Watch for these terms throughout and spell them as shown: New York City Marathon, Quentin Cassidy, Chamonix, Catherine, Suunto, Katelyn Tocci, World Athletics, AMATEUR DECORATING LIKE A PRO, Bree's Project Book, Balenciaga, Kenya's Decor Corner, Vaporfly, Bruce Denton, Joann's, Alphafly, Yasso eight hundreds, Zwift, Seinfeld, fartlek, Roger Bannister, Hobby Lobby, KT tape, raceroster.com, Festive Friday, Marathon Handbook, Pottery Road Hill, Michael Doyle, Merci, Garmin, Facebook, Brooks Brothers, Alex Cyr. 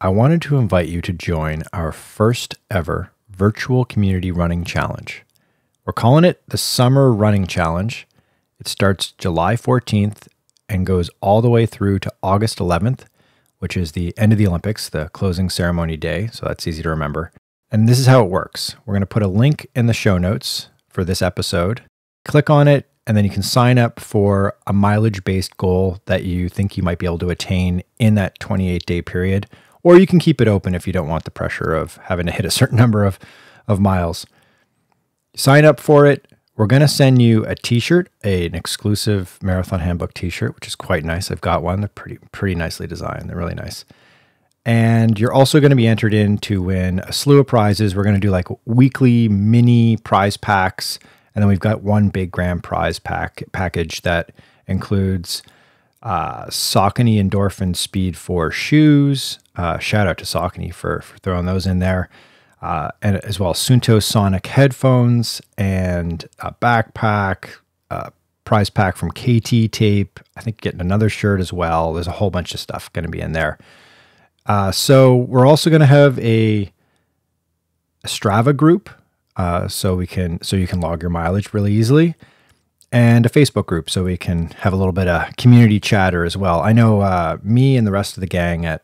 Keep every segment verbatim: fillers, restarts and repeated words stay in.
I wanted to invite you to join our first ever virtual community running challenge. We're calling it the Summer Running Challenge. It starts July fourteenth and goes all the way through to August eleventh, which is the end of the Olympics, the closing ceremony day, so that's easy to remember. And this is how it works. We're going to put a link in the show notes for this episode. Click on it, and then you can sign up for a mileage-based goal that you think you might be able to attain in that twenty-eight day period, or you can keep it open if you don't want the pressure of having to hit a certain number of, of miles. Sign up for it. We're going to send you a t-shirt, a, an exclusive Marathon Handbook t-shirt, which is quite nice. I've got one. They're pretty, pretty nicely designed. They're really nice. And you're also going to be entered in to win a slew of prizes. We're going to do like weekly mini prize packs. And then we've got one big grand prize pack package that includes uh, Saucony Endorphin Speed four shoes. Uh, shout out to Saucony for, for throwing those in there. Uh, and as well, Suunto Sonic headphones and a backpack, a prize pack from K T Tape. I think getting another shirt as well. There's a whole bunch of stuff going to be in there. Uh, so we're also going to have a, a Strava group, uh, so we can so you can log your mileage really easily, and a Facebook group so we can have a little bit of community chatter as well. I know uh, me and the rest of the gang at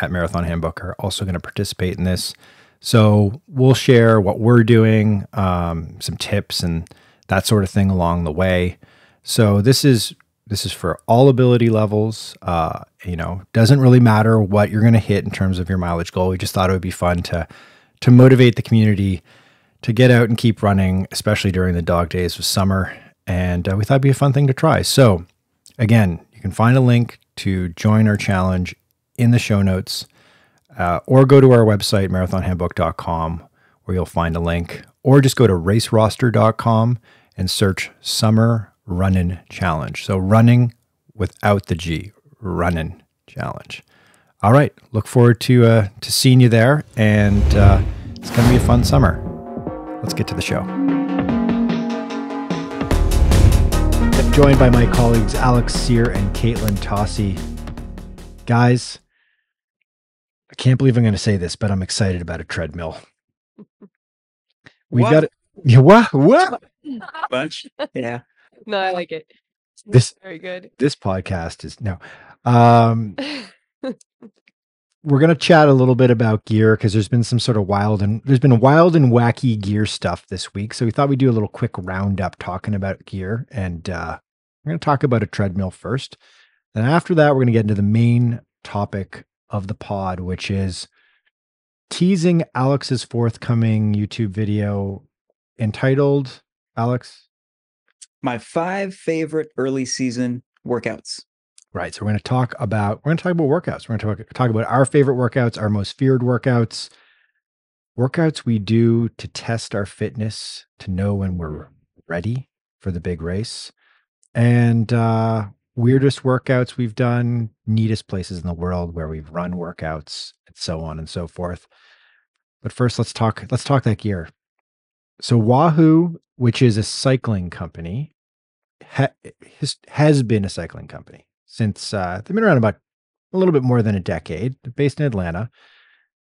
at Marathon Handbook are also going to participate in this. So we'll share what we're doing, um, some tips and that sort of thing along the way. So this is this is for all ability levels. Uh, you know, doesn't really matter what you're going to hit in terms of your mileage goal. We just thought it would be fun to to motivate the community to get out and keep running, especially during the dog days of summer. And uh, we thought it'd be a fun thing to try. So again, you can find a link to join our challenge in the show notes. Uh, or go to our website, marathon handbook dot com, where you'll find a link. Or just go to race roster dot com and search Summer Runnin' Challenge. So running without the G, Runnin' Challenge. All right, look forward to uh, to seeing you there, and uh, it's going to be a fun summer. Let's get to the show. I'm joined by my colleagues Alex Cyr and Katelyn Tocci. Guys, I can't believe I'm going to say this, but I'm excited about a treadmill. We got it. Yeah, what? What? Bunch. Yeah. No, I like it. This very good. This podcast is no. Um, we're going to chat a little bit about gear because there's been some sort of wild and there's been wild and wacky gear stuff this week. So we thought we'd do a little quick roundup talking about gear, and uh, we're going to talk about a treadmill first. Then after that, we're going to get into the main topic of the pod, which is teasing Alex's forthcoming YouTube video entitled, Alex? My five favorite early season workouts. Right. So we're going to talk about, we're going to talk about workouts. We're going to talk, talk about our favorite workouts, our most feared workouts, workouts we do to test our fitness, to know when we're ready for the big race. And, uh, weirdest workouts we've done, neatest places in the world where we've run workouts, and so on and so forth. But first, let's talk, let's talk that gear. So Wahoo, which is a cycling company, ha has been a cycling company since uh, they've been around about a little bit more than a decade, based in Atlanta.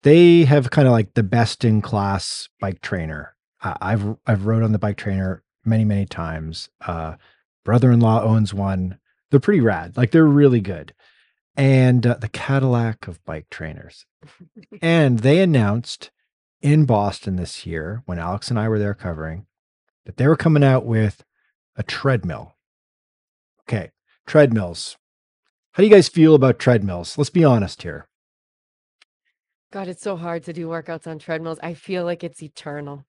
They have kind of like the best in class bike trainer. Uh, I've, I've rode on the bike trainer many, many times. Uh, brother-in-law owns one. They're pretty rad. Like, they're really good. And uh, the Cadillac of bike trainers. And they announced in Boston this year, when Alex and I were there covering, that they were coming out with a treadmill. Okay. Treadmills. How do you guys feel about treadmills? Let's be honest here. God, it's so hard to do workouts on treadmills. I feel like it's eternal.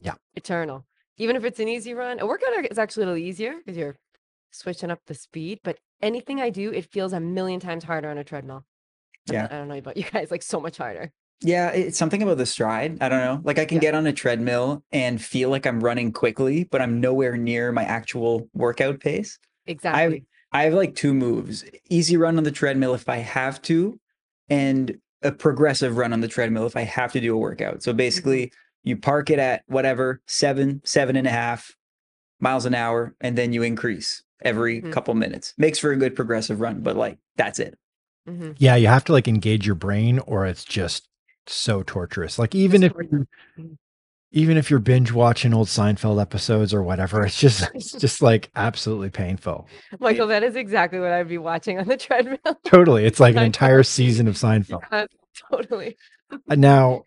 Yeah. Eternal. Even if it's an easy run, a workout is actually a little easier because you're switching up the speed, but anything I do, it feels a million times harder on a treadmill. Yeah. I don't know about you guys, like so much harder. Yeah. It's something about the stride. I don't know. Like I can yeah. get on a treadmill and feel like I'm running quickly, but I'm nowhere near my actual workout pace. Exactly. I, I have like two moves, easy run on the treadmill if I have to, and a progressive run on the treadmill if I have to do a workout. So basically you park it at whatever, seven, seven and a half miles an hour, and then you increase every mm-hmm. couple minutes. Makes for a good progressive run, but like that's it. Mm-hmm. Yeah, you have to like engage your brain, or it's just so torturous. Like even if you, even if you're binge watching old Seinfeld episodes or whatever, it's just it's just like absolutely painful. Michael, that is exactly what I'd be watching on the treadmill. Totally, it's like an entire season of Seinfeld. Yeah, totally. Now,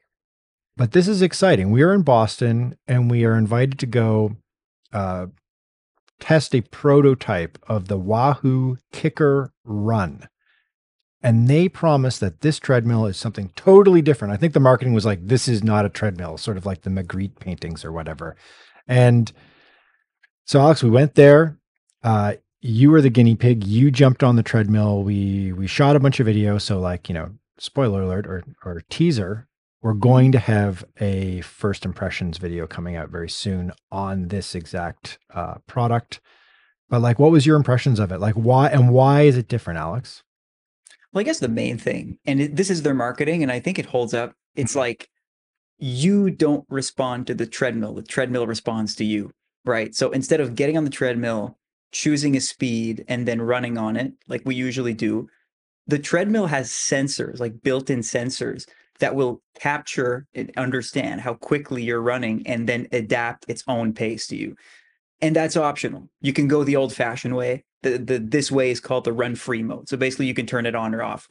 but this is exciting. We are in Boston, and we are invited to go uh, test a prototype of the Wahoo Kickr Run. And they promised that this treadmill is something totally different. I think the marketing was like, this is not a treadmill, sort of like the Magritte paintings or whatever. And so, Alex, we went there. Uh, you were the guinea pig. You jumped on the treadmill. We we shot a bunch of videos. So like, you know, spoiler alert or, or teaser, we're going to have a first impressions video coming out very soon on this exact uh, product. But like, what was your impressions of it? Like why and why is it different, Alex? Well, I guess the main thing, and it, this is their marketing, and I think it holds up. It's like you don't respond to the treadmill. The treadmill responds to you, right? So instead of getting on the treadmill, choosing a speed, and then running on it, like we usually do, the treadmill has sensors, like built-in sensors that will capture and understand how quickly you're running and then adapt its own pace to you. And that's optional. You can go the old-fashioned way. The, the this way is called the run free mode. So basically you can turn it on or off.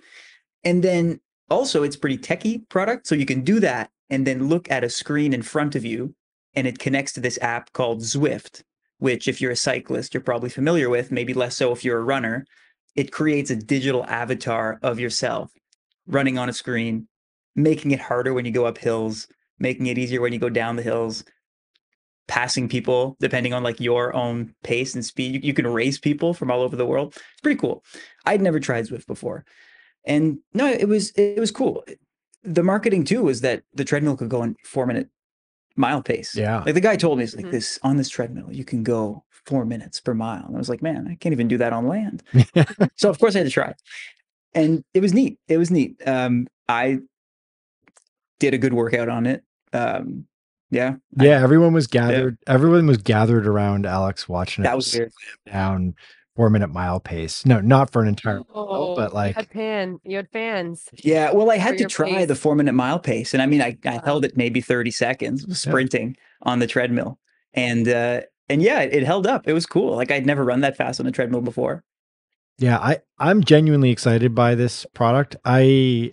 And then also it's pretty techy product. So you can do that and then look at a screen in front of you, and it connects to this app called Zwift, which if you're a cyclist, you're probably familiar with, maybe less so if you're a runner. It creates a digital avatar of yourself running on a screen, making it harder when you go up hills, making it easier when you go down the hills, passing people depending on like your own pace and speed. You, you can race people from all over the world. It's pretty cool. I'd never tried Zwift before. And no, it was, it was cool. The marketing too was that the treadmill could go on four minute mile pace. Yeah. Like the guy told me, it's like mm-hmm. this on this treadmill, you can go four minutes per mile. And I was like, man, I can't even do that on land. So of course I had to try. And it was neat. It was neat. Um, I did a good workout on it. Um, Yeah. Yeah. I, everyone was gathered. Yeah. Everyone was gathered around Alex watching that it. That was weird. Down four minute mile pace. No, not for an entire, oh, mile, but like you had, pan, you had fans. Yeah. Well, I had to try pace. the four minute mile pace. And I mean, I, I held it maybe thirty seconds sprinting yeah. on the treadmill, and, uh, and yeah, it, it held up. It was cool. Like I'd never run that fast on a treadmill before. Yeah. I, I'm genuinely excited by this product. I,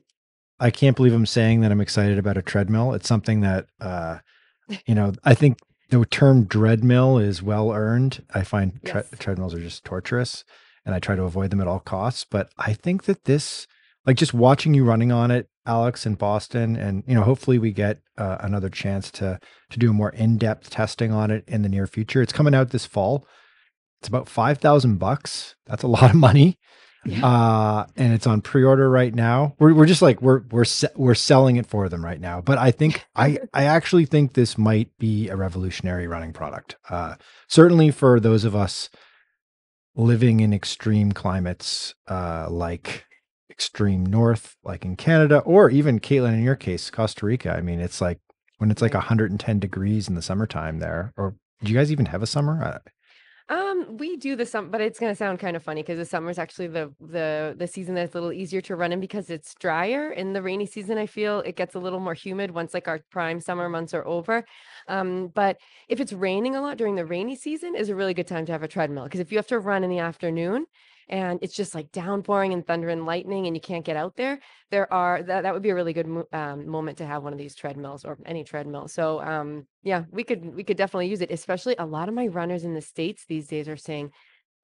I can't believe I'm saying that I'm excited about a treadmill. It's something that, uh, you know, I think the term dreadmill is well earned. I find tre- yes. treadmills are just torturous, and I try to avoid them at all costs. But I think that this, like just watching you running on it, Alex, in Boston, and, you know, hopefully we get uh, another chance to to do more in-depth testing on it in the near future. It's coming out this fall. It's about five thousand bucks. That's a lot of money. Yeah. Uh, and it's on pre-order right now. We're, we're just like, we're, we're, se- we're selling it for them right now. But I think, I, I actually think this might be a revolutionary running product. Uh, certainly for those of us living in extreme climates, uh, like extreme north, like in Canada, or even Katelyn, in your case, Costa Rica. I mean, it's like when it's like one hundred ten degrees in the summertime there, or do you guys even have a summer? I, Um, we do the summer, but it's going to sound kind of funny because the summer is actually the, the, the season that's a little easier to run in because it's drier. In the rainy season, I feel it gets a little more humid once like our prime summer months are over. Um, but if it's raining a lot during the rainy season is a really good time to have a treadmill, because if you have to run in the afternoon and it's just like downpouring and thunder and lightning and you can't get out there, there are, that, that would be a really good mo- um, moment to have one of these treadmills or any treadmill. So um, yeah, we could, we could definitely use it. Especially a lot of my runners in the States these days are saying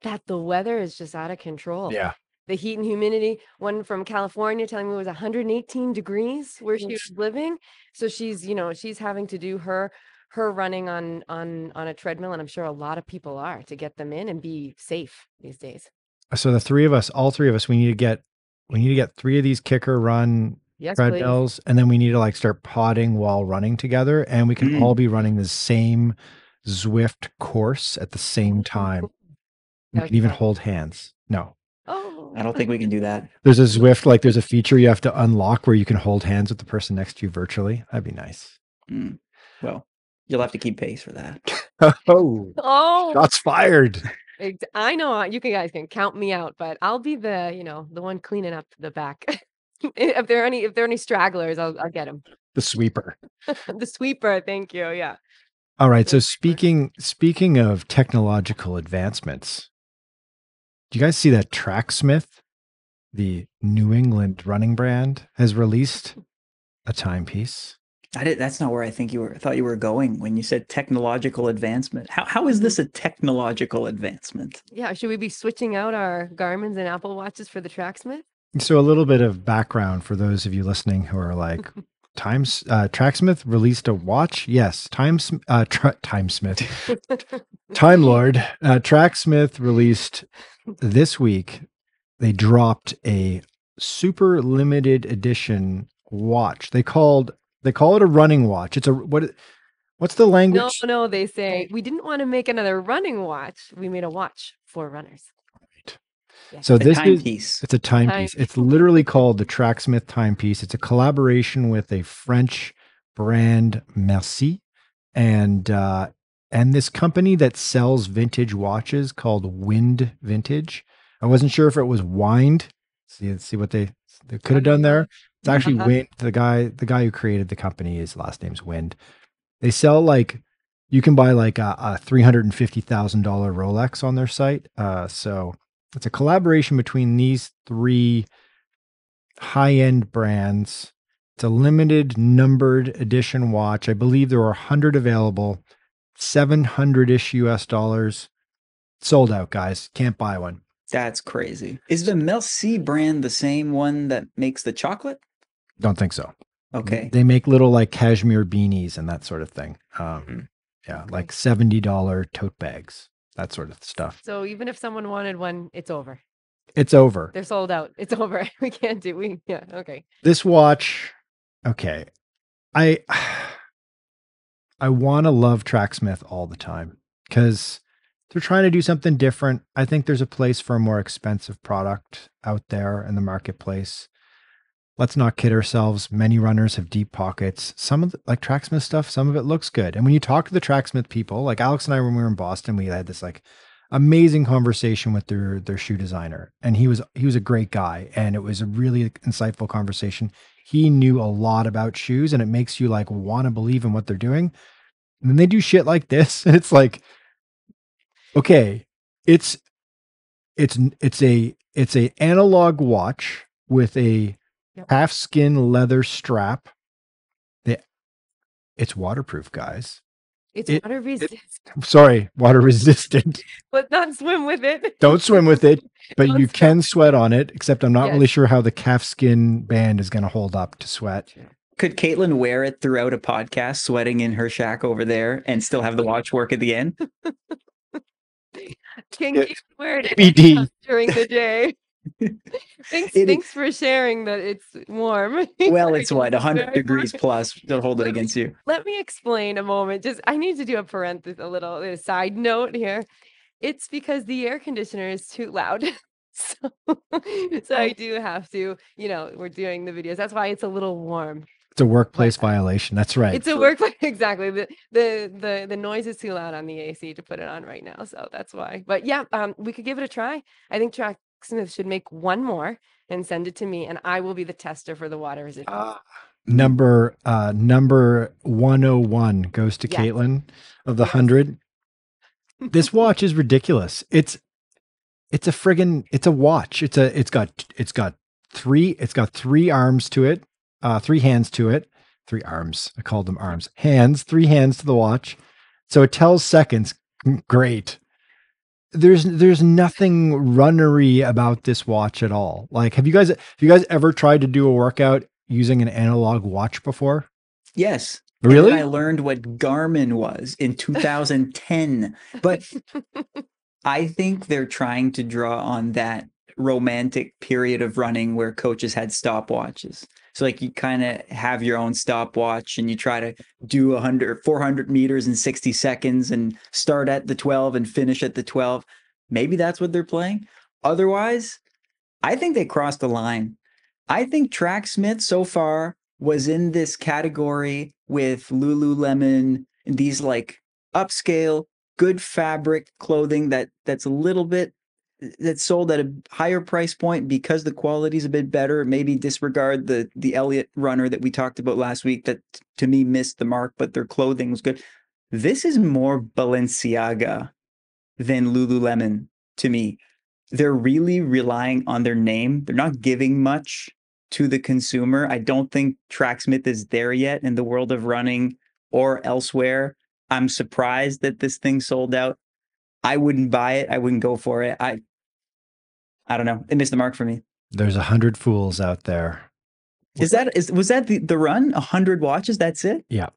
that the weather is just out of control. Yeah. The heat and humidity, one from California telling me it was one hundred eighteen degrees where she was living. So she's, you know, she's having to do her, her running on, on, on a treadmill. And I'm sure a lot of people are, to get them in and be safe these days. So the three of us, all three of us, we need to get, we need to get three of these Kickr Run yes, treadmills, please. And then we need to like start podding while running together, and we can mm. all be running the same Zwift course at the same time. We can even fun. hold hands. No, oh, I don't think we can do that. There's a Zwift, like there's a feature you have to unlock where you can hold hands with the person next to you virtually. That'd be nice. Mm. Well, you'll have to keep pace for that. oh, oh, shots fired. I know you can, guys can count me out, but I'll be the, you know, the one cleaning up the back. If there are any, if there are any stragglers, I'll, I'll get them. The sweeper. The sweeper. Thank you. Yeah. All right. So speaking, speaking of technological advancements, do you guys see that Tracksmith, the New England running brand, has released a timepiece? I did, that's not where I think you were. I thought you were going when you said technological advancement. How how is this a technological advancement? Yeah, should we be switching out our Garmins and Apple Watches for the Tracksmith? So a little bit of background for those of you listening who are like, Times uh, Tracksmith released a watch. Yes, Times uh, tra- Timesmith, Time Lord. Uh, Tracksmith released this week. They dropped a super limited edition watch. They called. They call it a running watch. It's a what? What's the language? No, no. They say we didn't want to make another running watch. We made a watch for runners. Right. Yeah. So it's this is piece. It's a timepiece. Time. It's literally called the Tracksmith timepiece. It's a collaboration with a French brand, Merci, and uh, and this company that sells vintage watches called Wind Vintage. I wasn't sure if it was wind. See, see what they they could have done there. It's actually uh-huh. Wind. The guy, the guy who created the company, his last name's Wind. They sell like, you can buy like a, a three hundred fifty thousand dollars Rolex on their site. Uh, so it's a collaboration between these three high-end brands. It's a limited numbered edition watch. I believe there are one hundred available, seven hundred-ish U S dollars. Sold out, guys. Can't buy one. That's crazy. Is the Merci brand the same one that makes the chocolate? Don't think so. Okay. They make little like cashmere beanies and that sort of thing. Um, mm-hmm. Yeah, like seventy dollars tote bags, that sort of stuff. So even if someone wanted one, it's over. It's over. They're sold out. It's over. We can't do we. Yeah. Okay. This watch. Okay. I I want to love Tracksmith all the time because they're trying to do something different. I think there's a place for a more expensive product out there in the marketplace. Let's not kid ourselves. Many runners have deep pockets. Some of the, like Tracksmith stuff, some of it looks good. And when you talk to the Tracksmith people, like Alex and I, when we were in Boston, we had this like amazing conversation with their, their shoe designer. And he was, he was a great guy. And it was a really insightful conversation. He knew a lot about shoes, and it makes you like want to believe in what they're doing. And then they do shit like this. And it's like, okay, it's, it's, it's a, it's a analog watch with a yep. half skin leather strap. They, it's waterproof, guys. It's it, water resistant. It, sorry, water resistant. But not swim with it. Don't swim with it, but you sweat. Can sweat on it, except I'm not yes. really sure how the calf skin band is going to hold up to sweat. Could Katelyn wear it throughout a podcast, sweating in her shack over there, and still have the watch work at the end? Can you wear it B D during the day? thanks, it, thanks for sharing that it's warm. Well, it's what, one hundred degrees plus. Don't hold it against you. Let me explain a moment. Just, I need to do a parenthesis, a little a side note here. It's because the air conditioner is too loud. so, so I do have to, you know, we're doing the videos. That's why it's a little warm. It's a workplace but, violation. That's right. It's a workplace. Exactly. The, the, the, the noise is too loud on the A C to put it on right now. So that's why. But yeah, um, we could give it a try. I think Tracksmith should make one more and send it to me, and I will be the tester for the water resistance. Uh, number uh, number one oh one goes to yes. Katelyn of the one hundred. This watch is ridiculous. It's it's a friggin' it's a watch. It's a it's got it's got three it's got three arms to it. Uh, three hands to it, three arms. I called them arms, hands, three hands to the watch. So it tells seconds. Great. There's, there's nothing runnery about this watch at all. Like, have you guys, have you guys ever tried to do a workout using an analog watch before? Yes. Really? And I learned what Garmin was in two thousand ten, but I think they're trying to draw on that romantic period of running where coaches had stopwatches. So like you kind of have your own stopwatch and you try to do one hundred, four hundred meters in sixty seconds and start at the twelve and finish at the twelve. Maybe that's what they're playing. Otherwise, I think they crossed the line. I think Tracksmith so far was in this category with Lululemon and these like upscale good fabric clothing that that's a little bit, that's sold at a higher price point because the quality is a bit better. Maybe disregard the the Elliott runner that we talked about last week that to me missed the mark, but their clothing was good. This is more Balenciaga than Lululemon to me. They're really relying on their name. They're not giving much to the consumer. I don't think Tracksmith is there yet in the world of running or elsewhere. I'm surprised that this thing sold out. I wouldn't buy it. I wouldn't go for it. I I don't know. It missed the mark for me. There's a hundred fools out there. Is that, is, was that the, the run? A hundred watches? That's it? Yeah.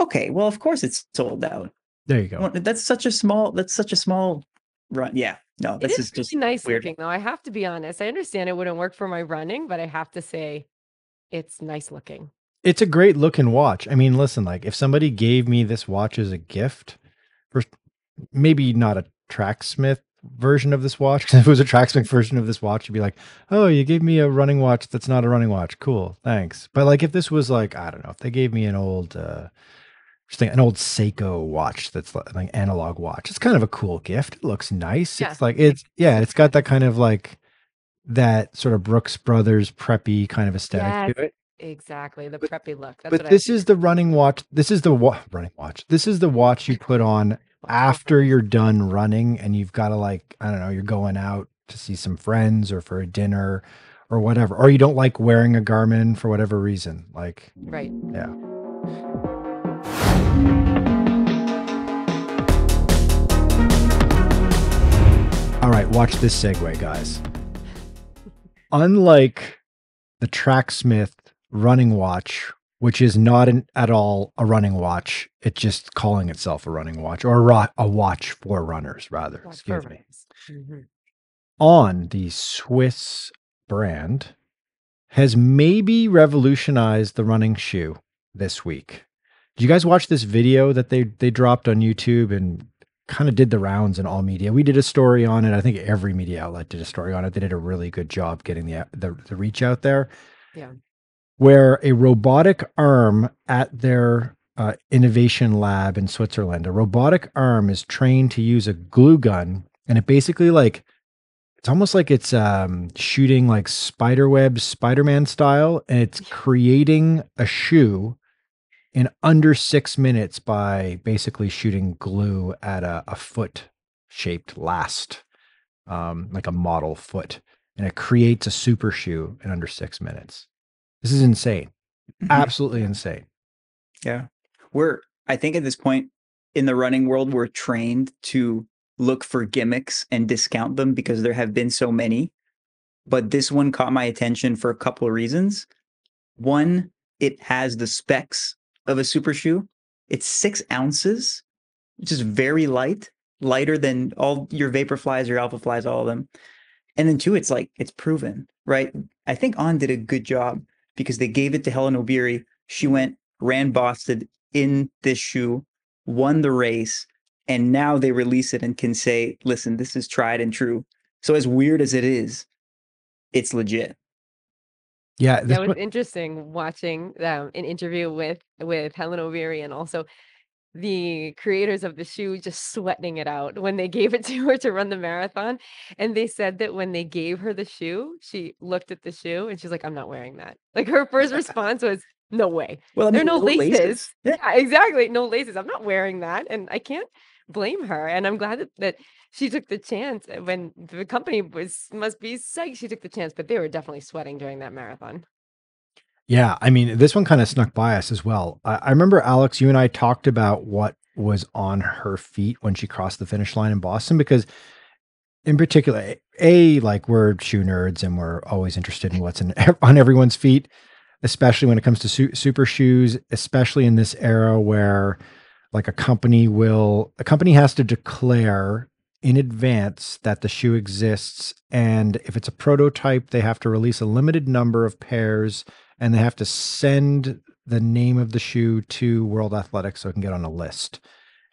Okay. Well, of course it's sold out. There you go. That's such a small, that's such a small run. Yeah. No, this it is, is just nice weird. Looking though. I have to be honest. I understand it wouldn't work for my running, but I have to say it's nice looking. It's a great looking watch. I mean, listen, like if somebody gave me this watch as a gift, for maybe not a Tracksmith version of this watch, because if it was a Tracksmith version of this watch, you'd be like, oh, you gave me a running watch that's not a running watch. Cool. Thanks. But like if this was like, I don't know, if they gave me an old uh just an old Seiko watch that's like an analog watch, it's kind of a cool gift. It looks nice. Yeah. It's like it's yeah, it's got that kind of like that sort of Brooks Brothers preppy kind of aesthetic yes, to it. Exactly. The but, preppy look. That's but what this I is the running watch. This is the wa- running watch. This is the watch you put on after you're done running and you've got to like, I don't know, you're going out to see some friends or for a dinner or whatever, or you don't like wearing a Garmin for whatever reason. Like, right. Yeah. All right. Watch this segue, guys. Unlike the Tracksmith running watch, which is not an, at all a running watch. It's just calling itself a running watch or a, ro- a watch for runners, rather. Watch Excuse me. Mm-hmm. On the Swiss brand has maybe revolutionized the running shoe this week. Did you guys watch this video that they, they dropped on YouTube and kind of did the rounds in all media? We did a story on it. I think every media outlet did a story on it. They did a really good job getting the the, the reach out there. Yeah. Where a robotic arm at their uh, innovation lab in Switzerland, a robotic arm is trained to use a glue gun, and it basically like, it's almost like it's um, shooting like spiderweb Spider-Man style, and it's creating a shoe in under six minutes by basically shooting glue at a, a foot-shaped last, um, like a model foot, and it creates a super shoe in under six minutes. This is insane. Absolutely insane. Yeah. We're, I think at this point in the running world, we're trained to look for gimmicks and discount them because there have been so many. But this one caught my attention for a couple of reasons. One, it has the specs of a super shoe. It's six ounces, which is very light, lighter than all your Vaporflies, your Alphaflies, all of them. And then two, it's like, it's proven, right? I think On did a good job, because they gave it to Hellen Obiri. She went, ran Boston in this shoe, won the race, and now they release it and can say, listen, this is tried and true. So as weird as it is, it's legit. Yeah. That was what... interesting watching um, an interview with, with Hellen Obiri and also the creators of the shoe just sweating it out when they gave it to her to run the marathon. And they said that when they gave her the shoe, she looked at the shoe and she's like, I'm not wearing that. Like her first response was, no way. Well, I mean, there are no, no laces. laces. Yeah. Yeah, exactly. No laces. I'm not wearing that. And I can't blame her. And I'm glad that, that she took the chance when the company was, must be psyched she took the chance, but they were definitely sweating during that marathon. Yeah. I mean, this one kind of snuck by us as well. I, I remember, Alex, you and I talked about what was on her feet when she crossed the finish line in Boston, because in particular, A, like we're shoe nerds and we're always interested in what's in, on everyone's feet, especially when it comes to su- super shoes, especially in this era where like a company will, a company has to declare in advance that the shoe exists. And if it's a prototype, they have to release a limited number of pairs, and they have to send the name of the shoe to World Athletics so it can get on a list.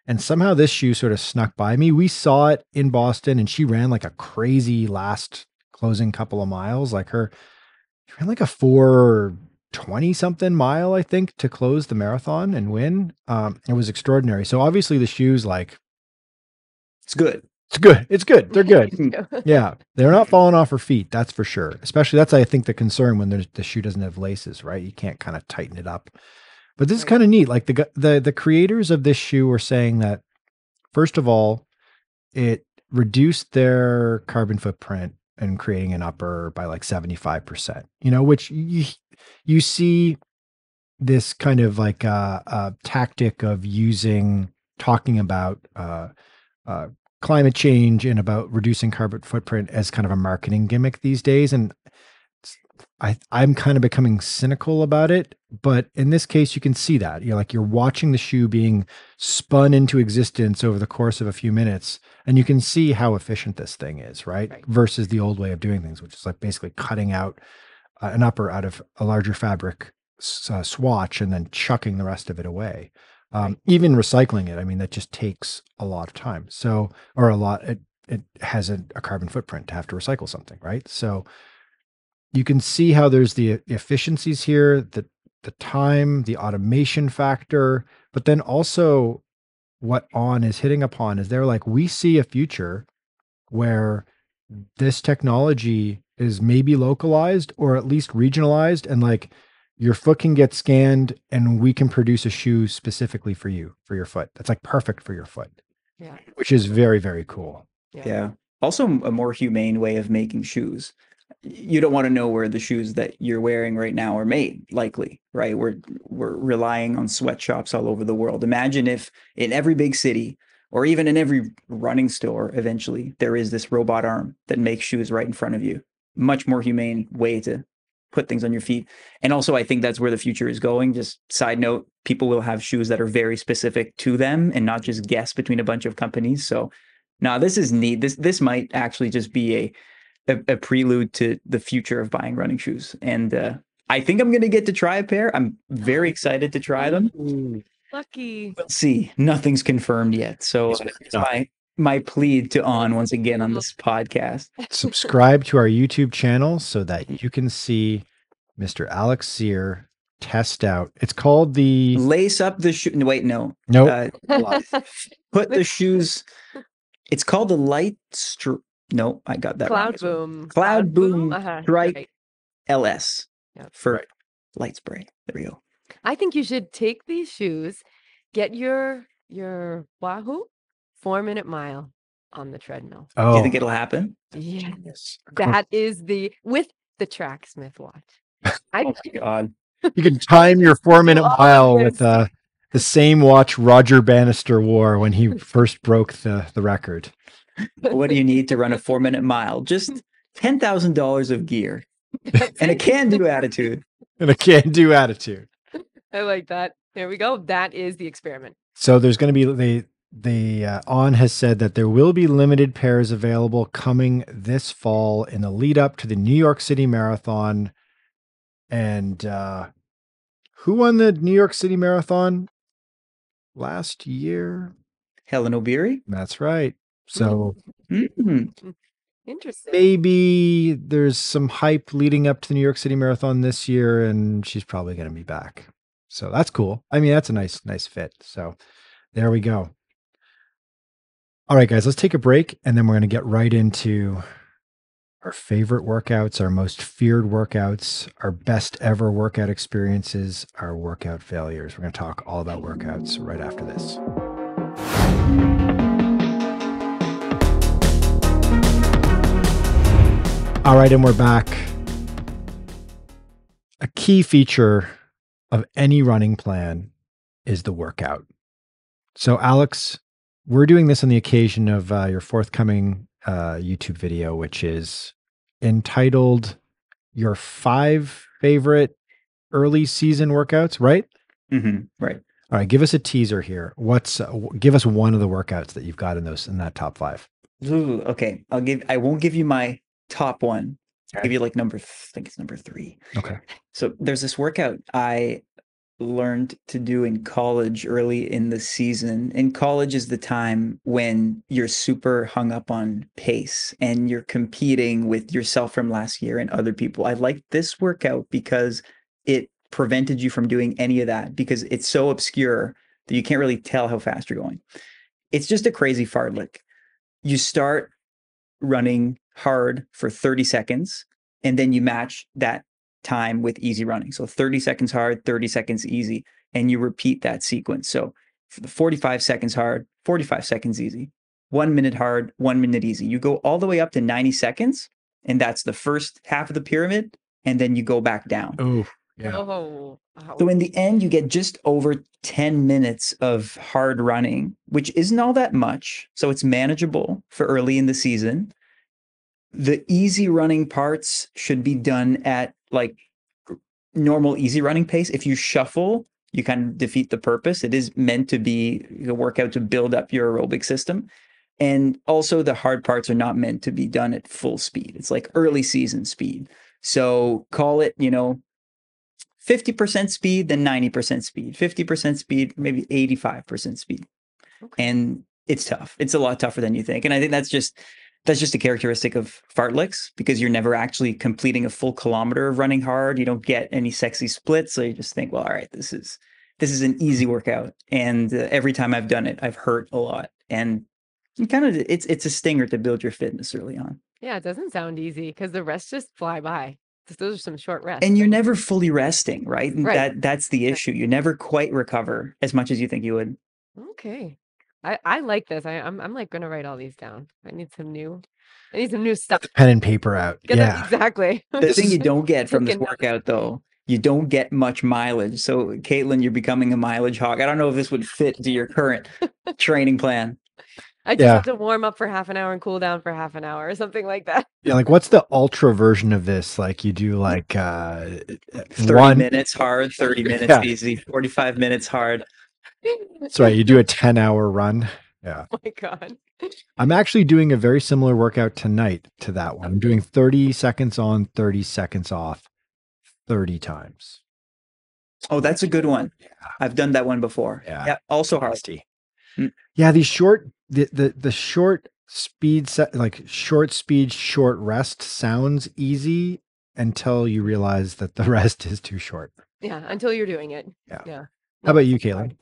And somehow this shoe sort of snuck by me. We saw it in Boston, and she ran like a crazy last closing couple of miles. Like her, she ran like a four twenty something mile, I think, to close the marathon and win. Um, it was extraordinary. So obviously the shoe's like It's good. It's good. It's good. They're good. Yeah. They're not falling off her feet. That's for sure. Especially that's, I think, the concern when there's, the shoe doesn't have laces, right? You can't kind of tighten it up. But this is kind of neat. Like the, the, the creators of this shoe were saying that, first of all, it reduced their carbon footprint and creating an upper by like seventy-five percent, you know, which you, you see this kind of like a, a tactic of using, talking about, uh, uh, climate change and about reducing carbon footprint as kind of a marketing gimmick these days. And I, I'm kind of becoming cynical about it, but in this case, you can see that you're like, you're watching the shoe being spun into existence over the course of a few minutes, and you can see how efficient this thing is, right? Right. Versus the old way of doing things, which is like basically cutting out uh, an upper out of a larger fabric uh, swatch and then chucking the rest of it away. Um, even recycling it, I mean, that just takes a lot of time. So, or a lot, it, it has a, a carbon footprint to have to recycle something, right? So you can see how there's the efficiencies here, the, the time, the automation factor, but then also what On is hitting upon is they're like, we see a future where this technology is maybe localized or at least regionalized, and like, your foot can get scanned and we can produce a shoe specifically for you, for your foot. That's like perfect for your foot, yeah. Which is very, very cool. Yeah. Yeah. Also a more humane way of making shoes. You don't want to know where the shoes that you're wearing right now are made, likely, right? We're, we're relying on sweatshops all over the world. Imagine if in every big city or even in every running store, eventually there is this robot arm that makes shoes right in front of you. Much more humane way to put things on your feet. And also, I think that's where the future is going. Just side note, people will have shoes that are very specific to them and not just guess between a bunch of companies. So now this is neat. This, this might actually just be a, a, a prelude to the future of buying running shoes. And uh, I think I'm going to get to try a pair. I'm very excited to try them. Ooh. Lucky. We'll see. Nothing's confirmed yet. So my, my plea to On once again on this podcast. Subscribe to our YouTube channel so that you can see Mister Alex Cyr test out. It's called the lace up the shoe. Wait, no, no, nope. uh, put the shoes. It's called the light. Stri- no, I got that. Cloud wrong. boom. Cloud boom. boom uh-huh. Strike right. L S yep. for right. light spray. There we go. I think you should take these shoes, get your your Wahoo four-minute mile on the treadmill. Oh, do you think it'll happen? Yes, that is the with the Tracksmith watch. I, oh my God! You can time your four-minute oh, mile yes. with uh, the same watch Roger Bannister wore when he first broke the the record. What do you need to run a four-minute mile? Just ten thousand dollars of gear and a can-do attitude. And a can-do attitude. I like that. There we go. That is the experiment. So there's going to be the. The uh, On has said that there will be limited pairs available coming this fall in the lead up to the New York City Marathon. And uh, who won the New York City Marathon last year? Hellen Obiri. That's right. So mm-hmm. Interesting. Maybe there's some hype leading up to the New York City Marathon this year, and she's probably going to be back. So that's cool. I mean, that's a nice, nice fit. So there we go. All right, guys, let's take a break, and then we're going to get right into our favorite workouts, our most feared workouts, our best ever workout experiences, our workout failures. We're going to talk all about workouts right after this. All right, and we're back. A key feature of any running plan is the workout. So, Alex, we're doing this on the occasion of uh, your forthcoming uh, YouTube video, which is entitled Your Five Favorite Early Season Workouts, right? Mm-hmm. Right. All right. Give us a teaser here. What's, uh, give us one of the workouts that you've got in those, in that top five. Ooh, okay. I'll give, I won't give you my top one. I'll give you like number, th- I think it's number three. Okay. So there's this workout I learned to do in college early in the season. And college is the time when you're super hung up on pace and you're competing with yourself from last year and other people. I liked this workout because it prevented you from doing any of that, because it's so obscure that you can't really tell how fast you're going. It's just a crazy fartlek. you start running hard for thirty seconds, and then you match that time with easy running. So thirty seconds hard, thirty seconds easy, and you repeat that sequence. So forty-five seconds hard, forty-five seconds easy, one minute hard, one minute easy. You go all the way up to ninety seconds, and that's the first half of the pyramid, and then you go back down. Oh, yeah. Oh. Oh. So in the end, you get just over ten minutes of hard running, which isn't all that much. So it's manageable for early in the season. The easy running parts should be done at like normal easy running pace. If you shuffle, you kind of defeat the purpose. It is meant to be a workout to build up your aerobic system. And also the hard parts are not meant to be done at full speed. It's like early season speed. So call it, you know, fifty percent speed, then ninety percent speed, fifty percent speed, maybe eighty-five percent speed. Okay. And it's tough. It's a lot tougher than you think. And I think that's just... That's just a characteristic of fartleks, because you're never actually completing a full kilometer of running hard. You don't get any sexy splits. So you just think, well, all right, this is this is an easy workout. And uh, every time I've done it, I've hurt a lot. And you kind of it's it's a stinger to build your fitness early on. Yeah, it doesn't sound easy because the rests just fly by. Those are some short rests. And you're never fully resting, right? right. That That's the issue. You never quite recover as much as you think you would. Okay. I, I like this. I, I'm I'm like gonna write all these down. I need some new, I need some new stuff. Get the pen and paper out. Yeah, exactly. The thing you don't get from this workout, though, you don't get much mileage. So, Katelyn, you're becoming a mileage hog. I don't know if this would fit into your current training plan. I just yeah. have to warm up for half an hour and cool down for half an hour or something like that. Yeah, like what's the ultra version of this? Like you do like uh, thirty one... minutes hard, thirty minutes yeah. easy, forty five minutes hard. That's right. You do a ten hour run. Yeah. Oh my God. I'm actually doing a very similar workout tonight to that one. I'm doing thirty seconds on, thirty seconds off, thirty times. Oh, that's a good one. Yeah. I've done that one before. Yeah. yeah also hard. Yeah. These short, the, the, the short speed, set, like short speed, short rest sounds easy until you realize that the rest is too short. Yeah. Until you're doing it. Yeah. Yeah. How about you, Katelyn?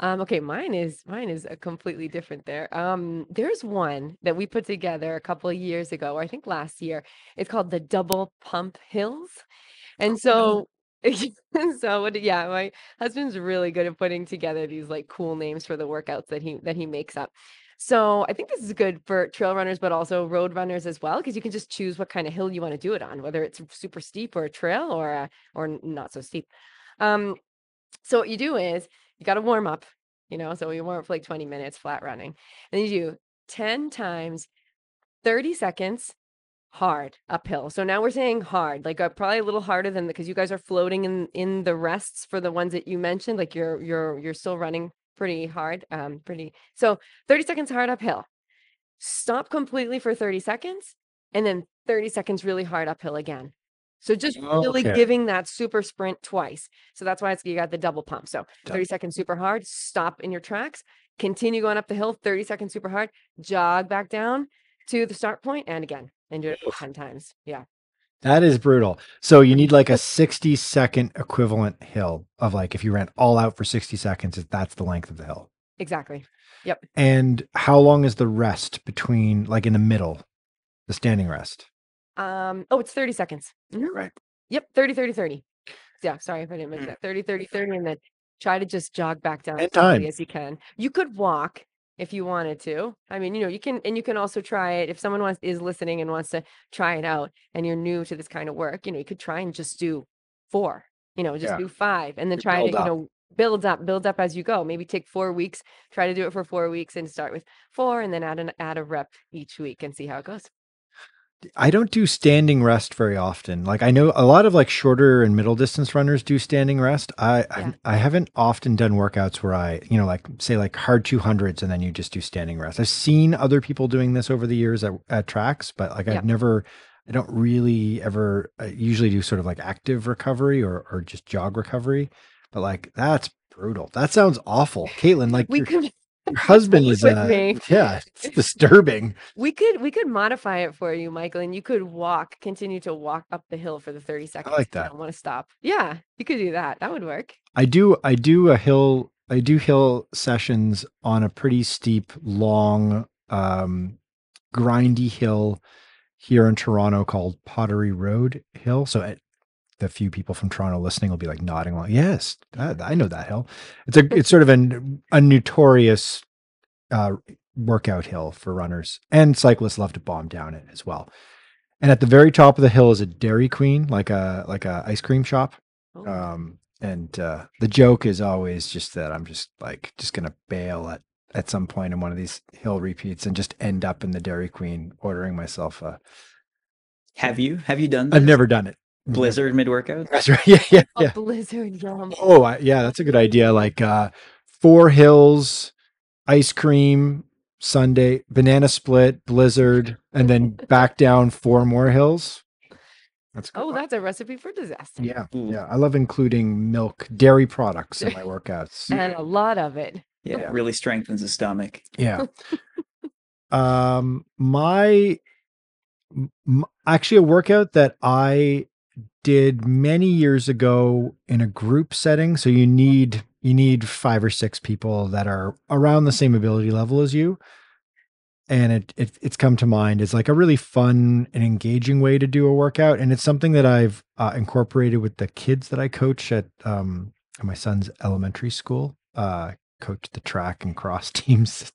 Um, okay, mine is mine is a completely different there. Um, there's one that we put together a couple of years ago, or I think last year. It's called the Double Pump Hills. And so, so what, yeah, my husband's really good at putting together these like cool names for the workouts that he that he makes up. So I think this is good for trail runners, but also road runners as well, because you can just choose what kind of hill you want to do it on, whether it's super steep or a trail or a, or not so steep. Um, so what you do is you got to warm up, you know, so we warm up for like twenty minutes flat running. And you do ten times, thirty seconds hard uphill. So now we're saying hard, like uh, probably a little harder than because you guys are floating in, in the rests for the ones that you mentioned, like you're, you're, you're still running pretty hard. Um, pretty. So thirty seconds hard uphill, stop completely for thirty seconds, and then thirty seconds really hard uphill again. So just really okay. giving that super sprint twice. So that's why it's, you got the double pump. So thirty seconds super hard, stop in your tracks, continue going up the hill, thirty seconds super hard, jog back down to the start point and again, and do it ten times. Yeah. That is brutal. So you need like a sixty second equivalent hill of like, if you ran all out for sixty seconds, that's the length of the hill. Exactly. Yep. And how long is the rest between, like in the middle, the standing rest? Um, oh, it's thirty seconds. You're right. Yep. thirty, thirty, thirty. Yeah. Sorry if I didn't mention that. thirty, thirty, thirty. And then try to just jog back down as quickly as you can. You could walk if you wanted to. I mean, you know, you can, and you can also try it. If someone wants is listening and wants to try it out and you're new to this kind of work, you know, you could try and just do four, you know, just yeah. do five and then you try to, you know, build up, build up as you go. Maybe take four weeks, try to do it for four weeks and start with four and then add an, add a rep each week and see how it goes. I don't do standing rest very often. Like I know a lot of like shorter and middle distance runners do standing rest. I yeah. I, I haven't often done workouts where I, you know, like say like hard two hundreds and then you just do standing rest. I've seen other people doing this over the years at, at tracks, but like yeah. I've never, I don't really ever, I usually do sort of like active recovery or or just jog recovery. But like, that's brutal. That sounds awful. Katelyn, like- we could. Your husband is uh, yeah, it's disturbing. We could we could modify it for you, Michael, and you could walk, continue to walk up the hill for the thirty seconds. I like that. I don't want to stop. Yeah, you could do that. That would work. I do I do a hill I do hill sessions on a pretty steep long um, grindy hill here in Toronto called Pottery Road Hill. So it, the few people from Toronto listening will be like nodding along. Yes, I, I know that hill. It's a it's sort of an, a notorious uh, workout hill for runners, and cyclists love to bomb down it as well. And at the very top of the hill is a Dairy Queen, like a like a ice cream shop. Oh. Um, and uh, the joke is always just that I'm just like just gonna bail at at some point in one of these hill repeats and just end up in the Dairy Queen ordering myself a. Have you have you done this? I've never done it. Blizzard mid-workout? That's right. Yeah, yeah, yeah. A blizzard, yum. Oh, I, yeah, that's a good idea. Like uh, four hills, ice cream, sundae, banana split, blizzard, and then back down four more hills. That's cool. Oh, that's a recipe for disaster. Yeah, yeah. I love including milk, dairy products in my workouts. And a lot of it. Yeah, yeah. It really strengthens the stomach. Yeah. um, my, my, actually a workout that I did many years ago in a group setting. So you need you need five or six people that are around the same ability level as you. And it, it it's come to mind as like a really fun and engaging way to do a workout. And it's something that I've uh, incorporated with the kids that I coach at um, my son's elementary school. Uh, coach the track and cross teams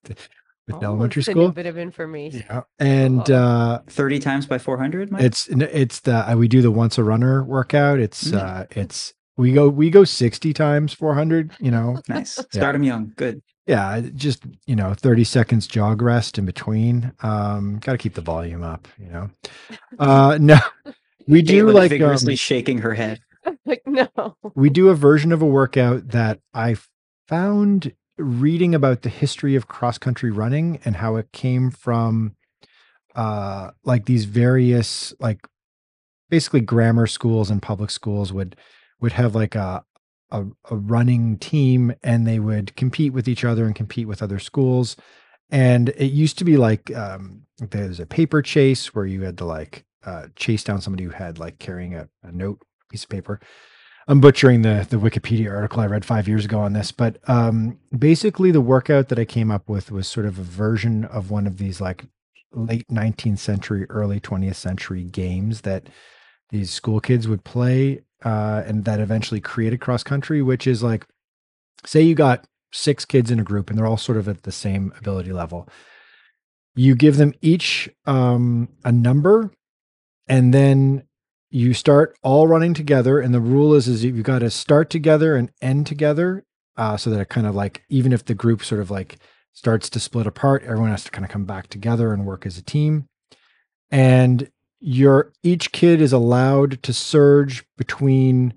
with oh, elementary school. A bit of information. Yeah. And oh. uh, thirty times by four hundred. Mike? It's it's the we do the once a runner workout. It's mm. uh, it's we go we go sixty times four hundred. You know, nice. Yeah. Start them young. Good. Yeah, just, you know, thirty seconds jog rest in between. Um, got to keep the volume up, you know. Uh, no, we do Katelyn like vigorously um, shaking her head. Like no, we do a version of a workout that I found reading about the history of cross country running and how it came from, uh, like these various like basically grammar schools and public schools would would have like a. A, a running team, and they would compete with each other and compete with other schools. And it used to be like um, there's a paper chase where you had to like uh, chase down somebody who had like carrying a, a note, piece of paper. I'm butchering the the Wikipedia article I read five years ago on this, but um, basically the workout that I came up with was sort of a version of one of these like late nineteenth century, early twentieth century games that these school kids would play. Uh, and that eventually created cross country, which is like, say you got six kids in a group and they're all sort of at the same ability level. You give them each um, a number, and then you start all running together. And the rule is, is you've got to start together and end together, uh, so that it kind of like, even if the group sort of like starts to split apart, everyone has to kind of come back together and work as a team. And your each kid is allowed to surge between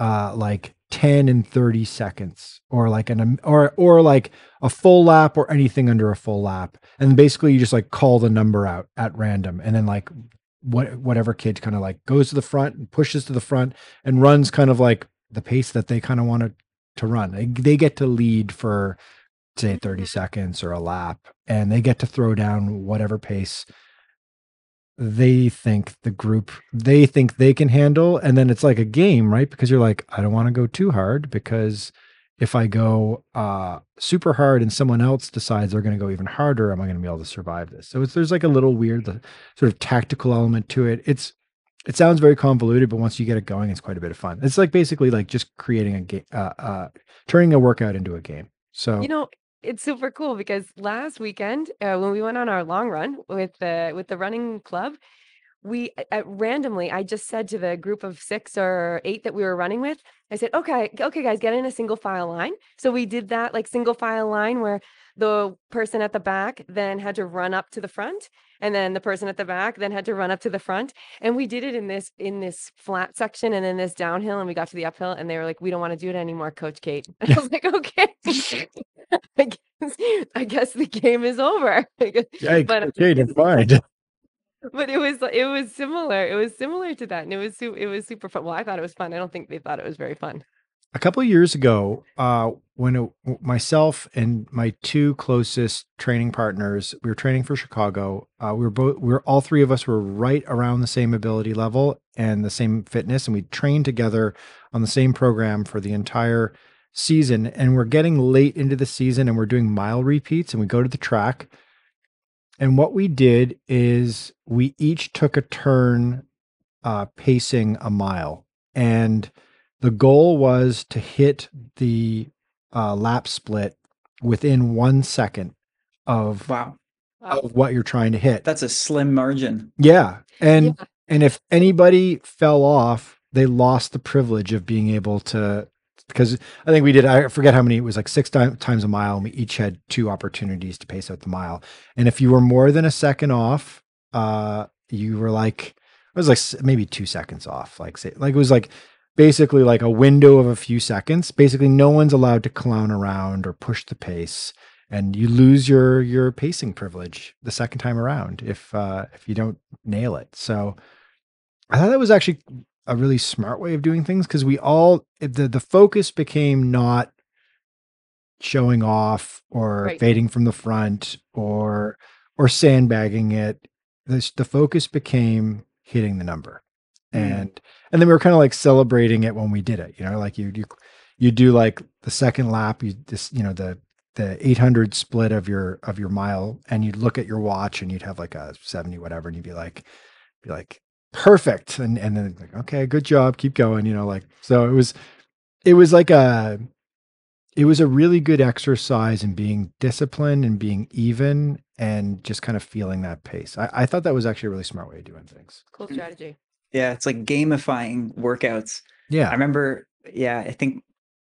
uh like ten and thirty seconds, or like an or or like a full lap, or anything under a full lap. And basically you just like call the number out at random, and then like what whatever kid kind of like goes to the front and pushes to the front and runs kind of like the pace that they kind of want to, to run. They, they get to lead for say thirty seconds or a lap, and they get to throw down whatever pace they think the group, they think they can handle. And then it's like a game, right? Because you're like, I don't want to go too hard, because if I go uh, super hard and someone else decides they're going to go even harder, am I going to be able to survive this? So it's, there's like a little weird sort of tactical element to it. It's, it sounds very convoluted, but once you get it going, it's quite a bit of fun. It's like basically like just creating a game, uh, uh, turning a workout into a game. So, you know, it's super cool, because last weekend uh, when we went on our long run with the with the running club, we uh, randomly, I just said to the group of six or eight that we were running with, I said, okay, okay, guys, get in a single file line. So we did that like single file line where the person at the back then had to run up to the front, and then the person at the back then had to run up to the front. And we did it in this in this flat section, and then this downhill, and we got to the uphill, and they were like, we don't want to do it anymore, Coach Kate. And I was like, okay, I guess I guess the game is over. Yeah, but, Kate, it's fine. But it was it was similar. It was similar to that, and it was it was super fun. Well, I thought it was fun. I don't think they thought it was very fun. A couple of years ago, uh, when it, myself and my two closest training partners, we were training for Chicago. Uh, we were both, we were all three of us were right around the same ability level and the same fitness, and we trained together on the same program for the entire season. And we're getting late into the season, and we're doing mile repeats, and we go to the track, And what we did is we each took a turn uh, pacing a mile. And the goal was to hit the uh, lap split within one second of, wow. Wow. of what you're trying to hit. That's a slim margin. Yeah. And yeah. and if anybody fell off, they lost the privilege of being able to, because I think we did, I forget how many, it was like six time, times a mile, and we each had two opportunities to pace out the mile. And if you were more than a second off, uh, you were like, it was like maybe two seconds off. Like, say, like it was like basically like a window of a few seconds. Basically, no one's allowed to clown around or push the pace, and you lose your your pacing privilege the second time around if uh, if you don't nail it. So I thought that was actually a really smart way of doing things, because we all, the, the focus became not showing off or right. fading from the front or, or sandbagging it. This, the focus became hitting the number. Mm. And, and then we were kind of like celebrating it when we did it, you know, like you, you, you do like the second lap, you just, you know, the, the eight hundred split of your, of your mile, and you'd look at your watch and you'd have like a seventy, whatever. And you'd be like, be like, perfect. And, and then like, okay, good job. Keep going. You know, like, so it was, it was like a, it was a really good exercise in being disciplined and being even and just kind of feeling that pace. I, I thought that was actually a really smart way of doing things. Cool strategy. Yeah. It's like gamifying workouts. Yeah. I remember. Yeah. I think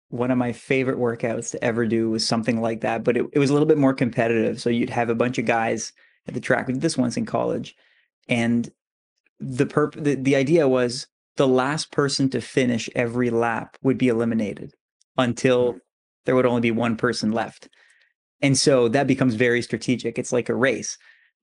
one of my favorite workouts to ever do was something like that, but it, it was a little bit more competitive. So you'd have a bunch of guys at the track. We did this once in college, and The, perp- the the idea was the last person to finish every lap would be eliminated until there would only be one person left. And so that becomes very strategic. It's like a race.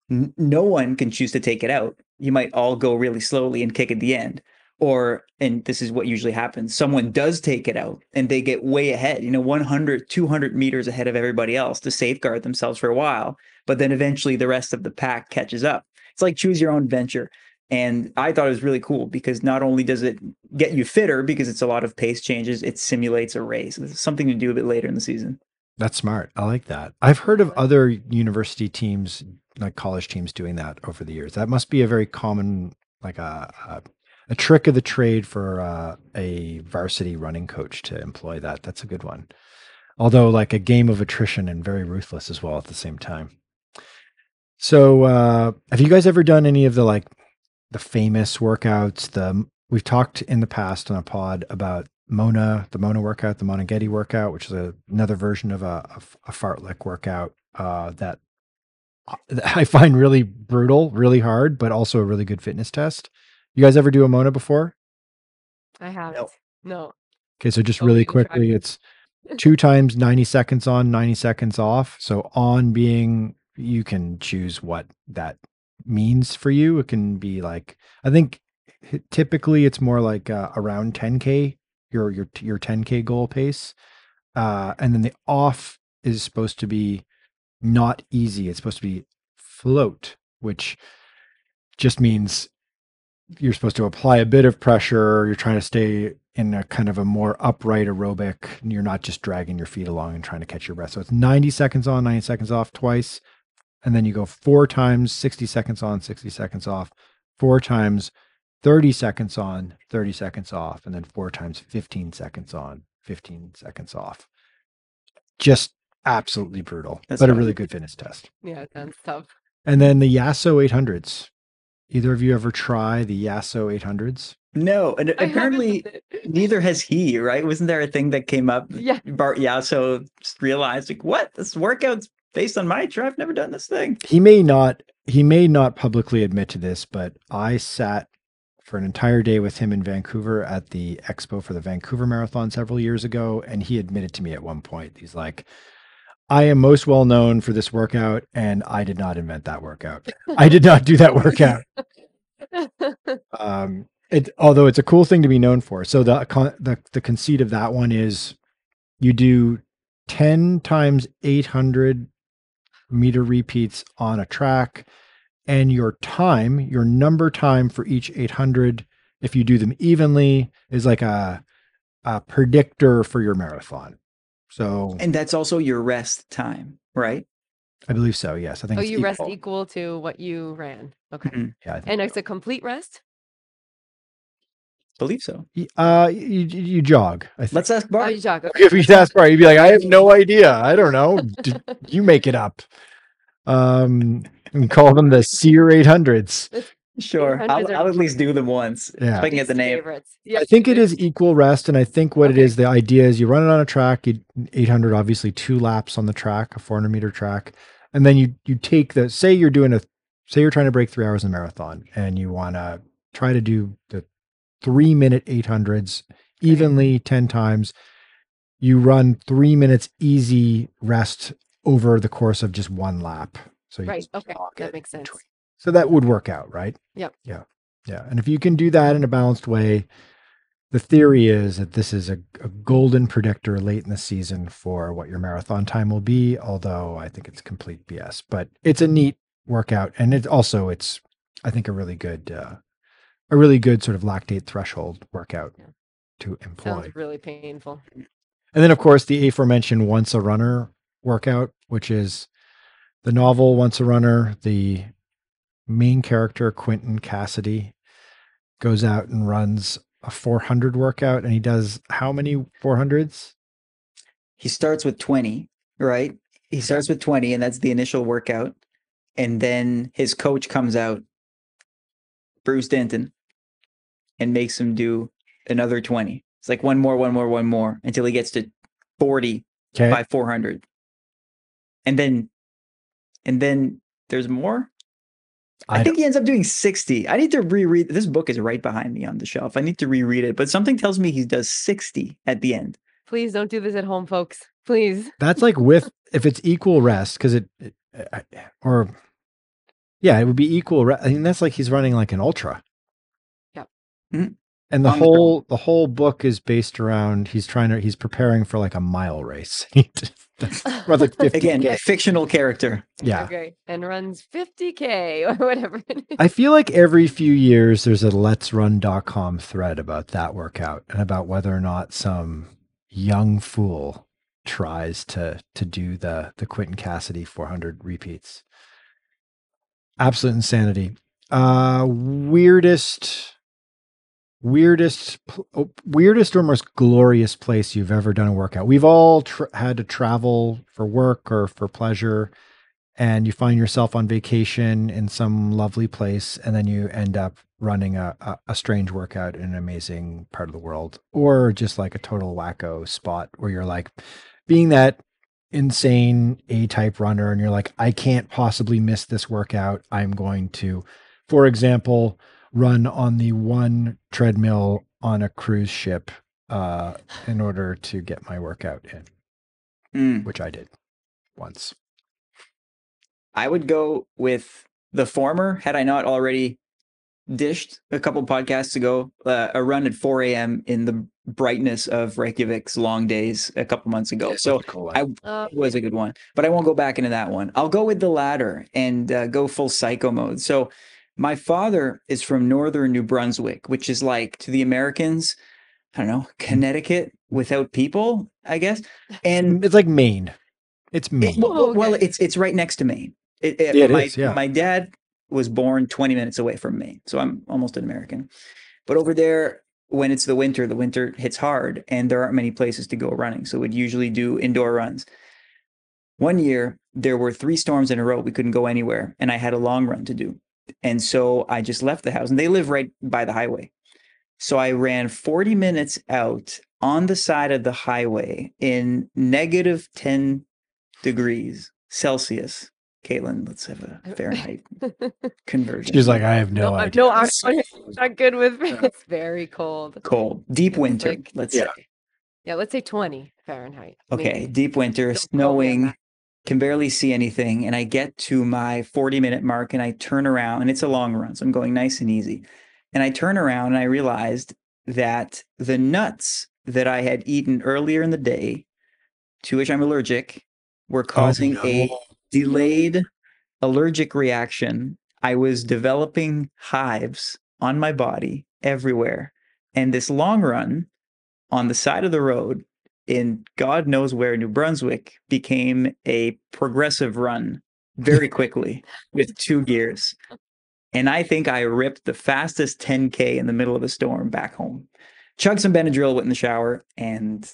N- no one can choose to take it out. You might all go really slowly and kick at the end. Or, and this is what usually happens, someone does take it out and they get way ahead, you know, one hundred, two hundred meters ahead of everybody else to safeguard themselves for a while. But then eventually the rest of the pack catches up. It's like choose your own adventure. And I thought it was really cool because not only does it get you fitter because it's a lot of pace changes, it simulates a race. It's something to do a bit later in the season. That's smart. I like that. I've heard of other university teams, like college teams, doing that over the years. That must be a very common, like a a, a trick of the trade for uh, a varsity running coach to employ that. That's a good one. Although like a game of attrition and very ruthless as well at the same time. So uh, have you guys ever done any of the like, the famous workouts? The we've talked in the past on a pod about Mona, the Mona workout, the Mona Getty workout, which is a, another version of a, a, a fartlek workout uh, that I find really brutal, really hard, but also a really good fitness test. You guys ever do a Mona before? I haven't. No. Okay, so just oh, really quickly, it's two times ninety seconds on, ninety seconds off. So on being, you can choose what that means for you. It can be like, I think typically it's more like uh, around ten K, your your your ten K goal pace, uh and then the off is supposed to be not easy. It's supposed to be float, which just means you're supposed to apply a bit of pressure. You're trying to stay in a kind of a more upright aerobic. You're not just dragging your feet along and trying to catch your breath. So it's ninety seconds on, ninety seconds off twice. And then you go four times, sixty seconds on, sixty seconds off, four times, thirty seconds on, thirty seconds off, and then four times, fifteen seconds on, fifteen seconds off. Just absolutely brutal, That's but tough. A really good fitness test. Yeah, it sounds tough. And then the Yasso eight hundreds. Either of you ever try the Yasso eight hundreds? No, and apparently neither has he, right? Wasn't there a thing that came up? Yeah. Bart Yasso realized, like, what? This workout's based on my try, I've never done this thing. He may not, he may not publicly admit to this, but I sat for an entire day with him in Vancouver at the expo for the Vancouver Marathon several years ago. And he admitted to me at one point, he's like, I am most well known for this workout, and I did not invent that workout. I did not do that workout. um, it, although it's a cool thing to be known for. So the, the, the conceit of that one is you do ten times eight hundred meter repeats on a track, and your time, your number time for each eight hundred, if you do them evenly, is like a, a predictor for your marathon. So, and that's also your rest time, right? I believe so. Yes. I think. Oh, you equal. Rest equal to what you ran. Okay. Mm-hmm. Yeah. I think and so. It's a complete rest. Believe so. Uh, you you jog. I think. Let's ask Bart. Oh, you jog. Okay. If you ask Bart, you'd be like, I have no idea. I don't know. You make it up. Um, and call them the Cyr eight hundreds. Sure, I'll, I'll at least do them once. Yeah. If I can get the name. Yeah. I think it is equal rest, and I think what okay. it is, the idea is you run it on a track, you, eight hundred, obviously two laps on the track, a four hundred meter track, and then you you take the say you're doing a say you're trying to break three hours in a marathon, and you want to try to do the three minute eight hundreds evenly okay. ten times. You run three minutes easy rest over the course of just one lap. So you right, okay, that makes sense. Between. So that would work out, right? Yep. Yeah. Yeah. And if you can do that in a balanced way, the theory is that this is a, a golden predictor late in the season for what your marathon time will be, although I think it's complete B S. But it's a neat workout. And it's also, it's, I think, a really good, uh, a really good sort of lactate threshold workout yeah. to employ. Sounds really painful. And then, of course, the aforementioned Once a Runner workout, which is the novel Once a Runner, the main character Quentin Cassidy goes out and runs a four hundred workout, and he does how many four hundreds? He starts with twenty, right? He starts with twenty, and that's the initial workout. And then his coach comes out, Bruce Denton, and makes him do another twenty. It's like one more, one more, one more until he gets to forty okay. by four hundred. And then, and then there's more. I, I think he ends up doing sixty. I need to reread. This book is right behind me on the shelf. I need to reread it, but something tells me he does sixty at the end. Please don't do this at home, folks. Please. That's like with, if it's equal rest, because it, it, or yeah, it would be equal rest. I mean, that's like he's running like an ultra. Yep. Mm-hmm. And the on whole, the, the whole book is based around, he's trying to, he's preparing for like a mile race. Runs like fifty K. Again, a fictional character. Yeah. Okay. And runs fifty K or whatever it is. I feel like every few years there's a let's run dot com thread about that workout and about whether or not some young fool tries to to do the the Quentin Cassidy four hundred repeats. Absolute insanity. Uh weirdest Weirdest, weirdest or most glorious place you've ever done a workout. We've all tr- had to travel for work or for pleasure, and you find yourself on vacation in some lovely place, and then you end up running a, a, a strange workout in an amazing part of the world, or just like a total wacko spot where you're like being that insane A-type runner, and you're like, I can't possibly miss this workout. I'm going to, for example, run on the one treadmill on a cruise ship uh, in order to get my workout in, mm. which I did once. I would go with the former, had I not already dished a couple podcasts ago, uh, a run at four a.m. in the brightness of Reykjavik's long days a couple months ago. That's so cool. I uh, was a good one, but I won't go back into that one. I'll go with the latter and uh, go full psycho mode. So my father is from northern New Brunswick, which is like, to the Americans, I don't know, Connecticut without people, I guess. And it's like Maine. It's Maine. It, well, oh, okay. well, it's it's right next to Maine. It, it, yeah, it my, is, yeah. my dad was born twenty minutes away from Maine, so I'm almost an American. But over there, when it's the winter, the winter hits hard, and there aren't many places to go running, so we'd usually do indoor runs. One year, there were three storms in a row. We couldn't go anywhere, and I had a long run to do. And so I just left the house, and they live right by the highway. So I ran forty minutes out on the side of the highway in negative ten degrees Celsius. Katelyn, let's have a Fahrenheit conversion. She's like, I have no, no idea. No, I'm not good with it. It's very cold. Cold. Deep winter, like, let's yeah. say. Yeah, let's say twenty Fahrenheit. Okay, maybe. Deep winter, snowing. Can barely see anything, and I get to my forty minute mark, and I turn around, and it's a long run, so I'm going nice and easy. And I turn around, and I realized that the nuts that I had eaten earlier in the day, to which I'm allergic, were causing oh, no. a delayed allergic reaction. I was developing hives on my body everywhere. And this long run on the side of the road in God knows where New Brunswick became a progressive run very quickly with two gears. And I think I ripped the fastest ten K in the middle of a storm back home. Chugged some Benadryl, went in the shower, and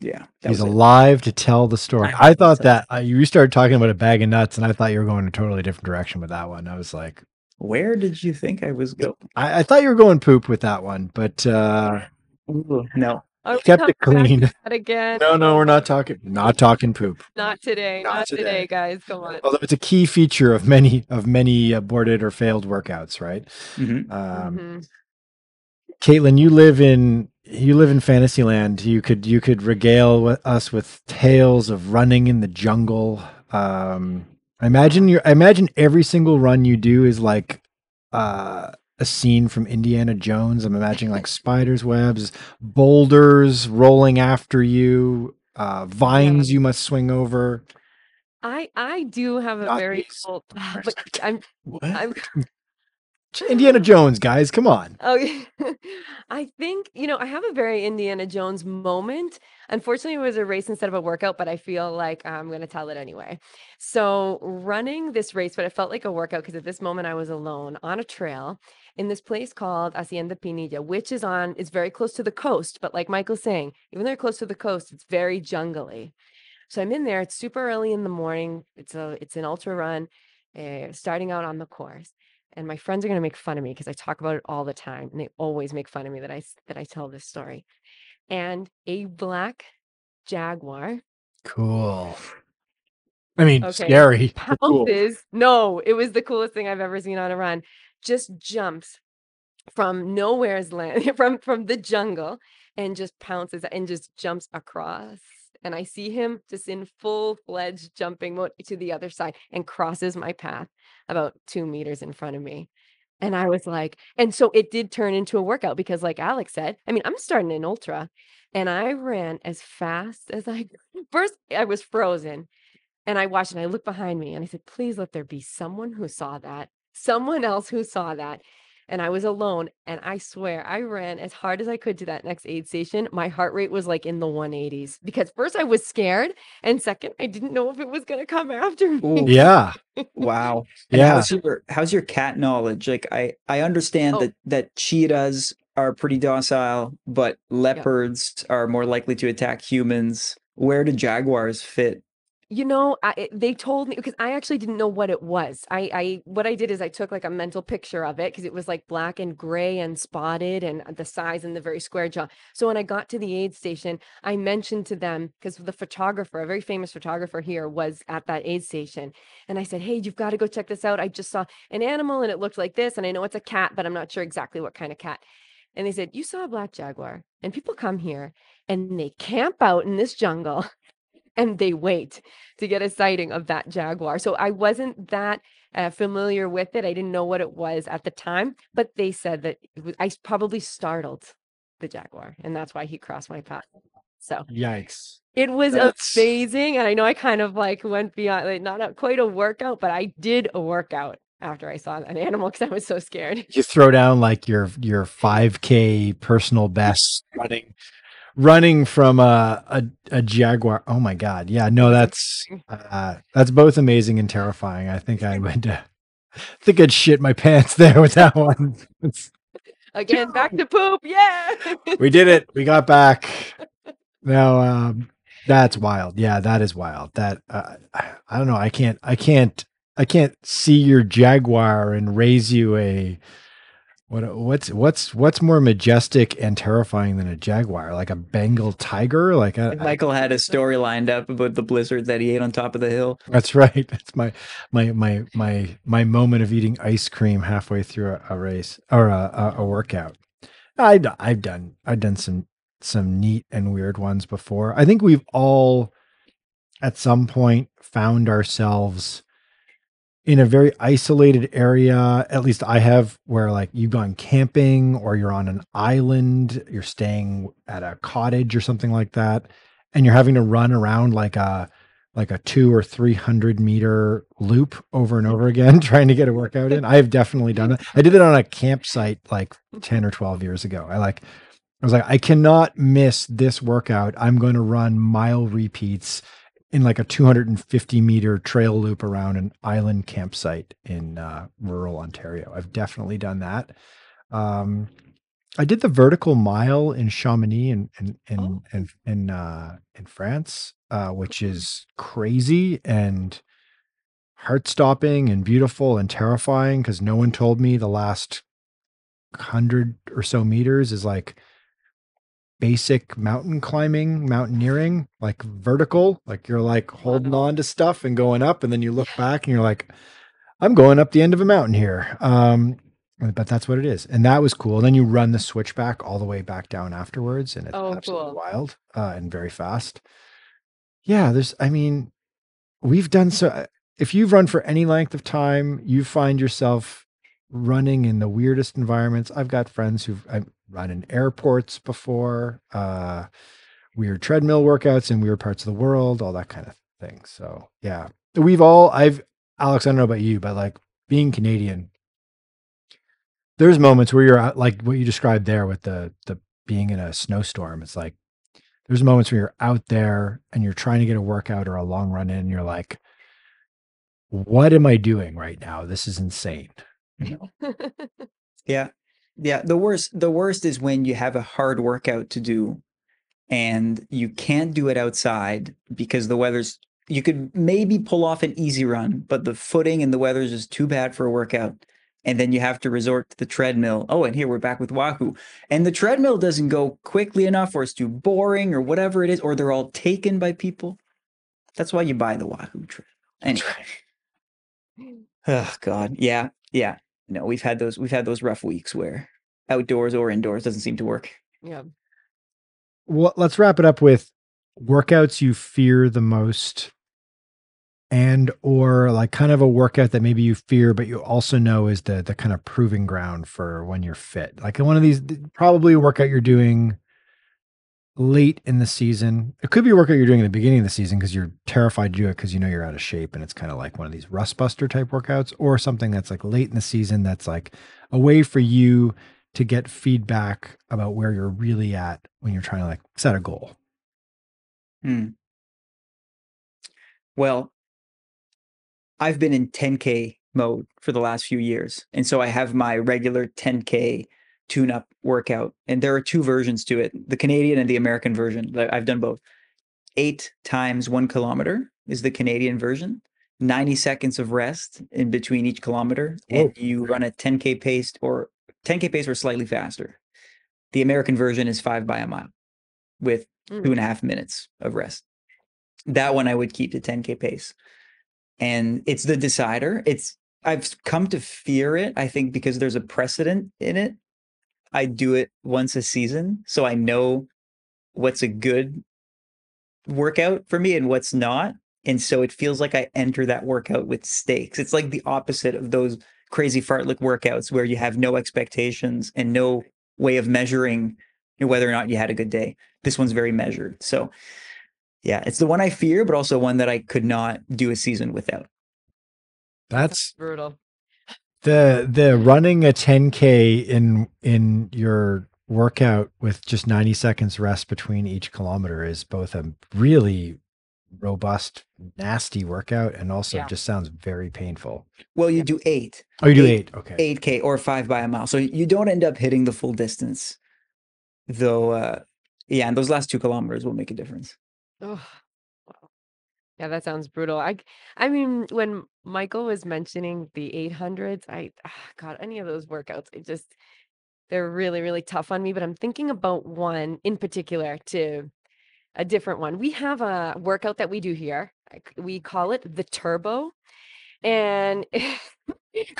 yeah. He's alive it. to tell the story. I, I thought that uh, you started talking about a bag of nuts, and I thought you were going in a totally different direction with that one. I was like, where did you think I was going? I, I thought you were going poop with that one, but uh, no. Oh, kept it clean. Again. No, no, we're not talking. Not talking poop. Not today. Not, not today. today, guys. Come on. Although it's a key feature of many of many aborted or failed workouts, right? Mm-hmm. Um, mm-hmm. Katelyn, you live in you live in Fantasyland. You could you could regale with us with tales of running in the jungle. Um, I imagine you. I imagine every single run you do is like. Uh, A scene from Indiana Jones. I'm imagining like spider's webs, boulders rolling after you, uh, vines yeah. you must swing over. I I do have a Not very cool. But I'm, I'm Indiana Jones, guys, come on. Oh, I think you know I have a very Indiana Jones moment. Unfortunately, it was a race instead of a workout, but I feel like I'm going to tell it anyway. So running this race, but it felt like a workout because at this moment I was alone on a trail in this place called Hacienda Pinilla, which is on, is very close to the coast. But like Michael's saying, even though they're close to the coast, it's very jungly. So I'm in there. It's super early in the morning. It's a, it's an ultra run, uh, starting out on the course. And my friends are going to make fun of me because I talk about it all the time. And they always make fun of me that I, that I tell this story. And a black jaguar. Cool. I mean, okay. Scary. Pounces. Cool. No, it was the coolest thing I've ever seen on a run. Just jumps from nowhere's land, from, from the jungle, and just pounces and just jumps across. And I see him just in full-fledged jumping mode to the other side and crosses my path about two meters in front of me. And I was like, and so it did turn into a workout because like Alex said, I mean, I'm starting an ultra and I ran as fast as I, first I was frozen and I watched and I looked behind me and I said, please let there be someone who saw that, someone else who saw that. And I was alone. And I swear I ran as hard as I could to that next aid station. My heart rate was like in the one eighties because first I was scared. And second, I didn't know if it was going to come after me. Ooh, yeah. Wow. And yeah. How's your, how's your cat knowledge? Like I, I understand oh. that, that cheetahs are pretty docile, but leopards yeah. are more likely to attack humans. Where do jaguars fit? You know, I, they told me because I actually didn't know what it was. I, I, what I did is I took like a mental picture of it because it was like black and gray and spotted and the size and the very square jaw. So when I got to the aid station, I mentioned to them because the photographer, a very famous photographer here, was at that aid station. And I said, hey, you've got to go check this out. I just saw an animal and it looked like this. And I know it's a cat, but I'm not sure exactly what kind of cat. And they said, you saw a black jaguar and people come here and they camp out in this jungle. And they wait to get a sighting of that jaguar. So I wasn't that uh, familiar with it. I didn't know what it was at the time, but they said that it was, I probably startled the jaguar and that's why he crossed my path. So yikes. It was that's... amazing. And I know I kind of like went beyond, like not a, quite a workout, but I did a workout after I saw an animal because I was so scared. You throw down like your, your five K personal best running. Running from a, a a jaguar. Oh my god. Yeah, no, that's uh, that's both amazing and terrifying. I think I would uh, I think I'd shit my pants there with that one. Again, back to poop. Yeah. We did it. We got back. Now um that's wild. Yeah, that is wild. That uh, I don't know. I can't I can't I can't see your jaguar and raise you a What what's what's what's more majestic and terrifying than a jaguar? Like a Bengal tiger? Like a, Michael I, had a story lined up about the blizzard that he ate on top of the hill. That's right. That's my my my my my moment of eating ice cream halfway through a, a race or a, a, a workout. I I've done I've done some some neat and weird ones before. I think we've all at some point found ourselves in a very isolated area, at least I have, where like you've gone camping or you're on an island, you're staying at a cottage or something like that. And you're having to run around like a, like a two or three hundred meter loop over and over again, trying to get a workout in. I have definitely done it. I did it on a campsite like ten or twelve years ago. I like, I was like, I cannot miss this workout. I'm going to run mile repeats in like a two hundred fifty meter trail loop around an island campsite in uh, rural Ontario. I've definitely done that. Um, I did the vertical mile in Chamonix in in in oh. in, in, uh, in France, uh, which is crazy and heart-stopping and beautiful and terrifying because no one told me the last hundred or so meters is like basic mountain climbing, mountaineering, like vertical, like you're like holding on to stuff and going up, and then you look back and you're like, I'm going up the end of a mountain here. Um, but that's what it is. And that was cool. And then you run the switchback all the way back down afterwards. And it's oh, absolutely cool. wild uh, and very fast. Yeah. There's, I mean, we've done so, if you've run for any length of time, you find yourself running in the weirdest environments. I've got friends who've I've run in airports before, uh, weird treadmill workouts in weird parts of the world, all that kind of thing. So yeah, we've all, I've, Alex, I don't know about you, but like being Canadian, there's moments where you're out, like what you described there with the, the being in a snowstorm. It's like, there's moments where you're out there and you're trying to get a workout or a long run in and you're like, what am I doing right now? This is insane. You know? Yeah. Yeah. The worst, the worst is when you have a hard workout to do and you can't do it outside because the weather's, you could maybe pull off an easy run, but the footing and the weather's just too bad for a workout. And then you have to resort to the treadmill. Oh, and here we're back with Wahoo. And the treadmill doesn't go quickly enough, or it's too boring, or whatever it is, or they're all taken by people. That's why you buy the Wahoo treadmill. Anyway. Oh God. Yeah. Yeah. No, we've had those, we've had those rough weeks where outdoors or indoors doesn't seem to work. Yeah. Well, let's wrap it up with workouts you fear the most, and, or like kind of a workout that maybe you fear, but you also know is the, the kind of proving ground for when you're fit. Like in one of these, probably a workout you're doing late in the season. It could be a workout you're doing in the beginning of the season because you're terrified to do it because you know you're out of shape, and it's kind of like one of these rust buster type workouts, or something that's like late in the season that's like a way for you to get feedback about where you're really at when you're trying to like set a goal. Hmm. Well, I've been in ten K mode for the last few years, and so I have my regular ten K tune-up workout, and there are two versions to it, the Canadian and the American version. I've done both. Eight times one kilometer is the Canadian version, ninety seconds of rest in between each kilometer, Whoa. and you run a ten K pace or ten K pace or slightly faster. The American version is five by a mile with mm. two and a half minutes of rest. That one I would keep the ten K pace, and it's the decider. It's I've come to fear it, I think, because there's a precedent in it. I do it once a season, so I know what's a good workout for me and what's not. And so it feels like I enter that workout with stakes. It's like the opposite of those crazy fartlek workouts where you have no expectations and no way of measuring whether or not you had a good day. This one's very measured. So yeah, it's the one I fear, but also one that I could not do a season without. That's, That's brutal. The the running a ten K in in your workout with just ninety seconds rest between each kilometer is both a really robust, nasty workout and also yeah. just sounds very painful. Well, you do eight. Oh, you do eight. eight. Okay. eight K or five by a mile. So you don't end up hitting the full distance. Though, uh, yeah, and those last two kilometers will make a difference. Oh, wow. Yeah, that sounds brutal. I, I mean, when Michael was mentioning the eight hundreds, I ah, God, any of those workouts, it just, they're really, really tough on me, but I'm thinking about one in particular to a different one. We have a workout that we do here. We call it the Turbo, and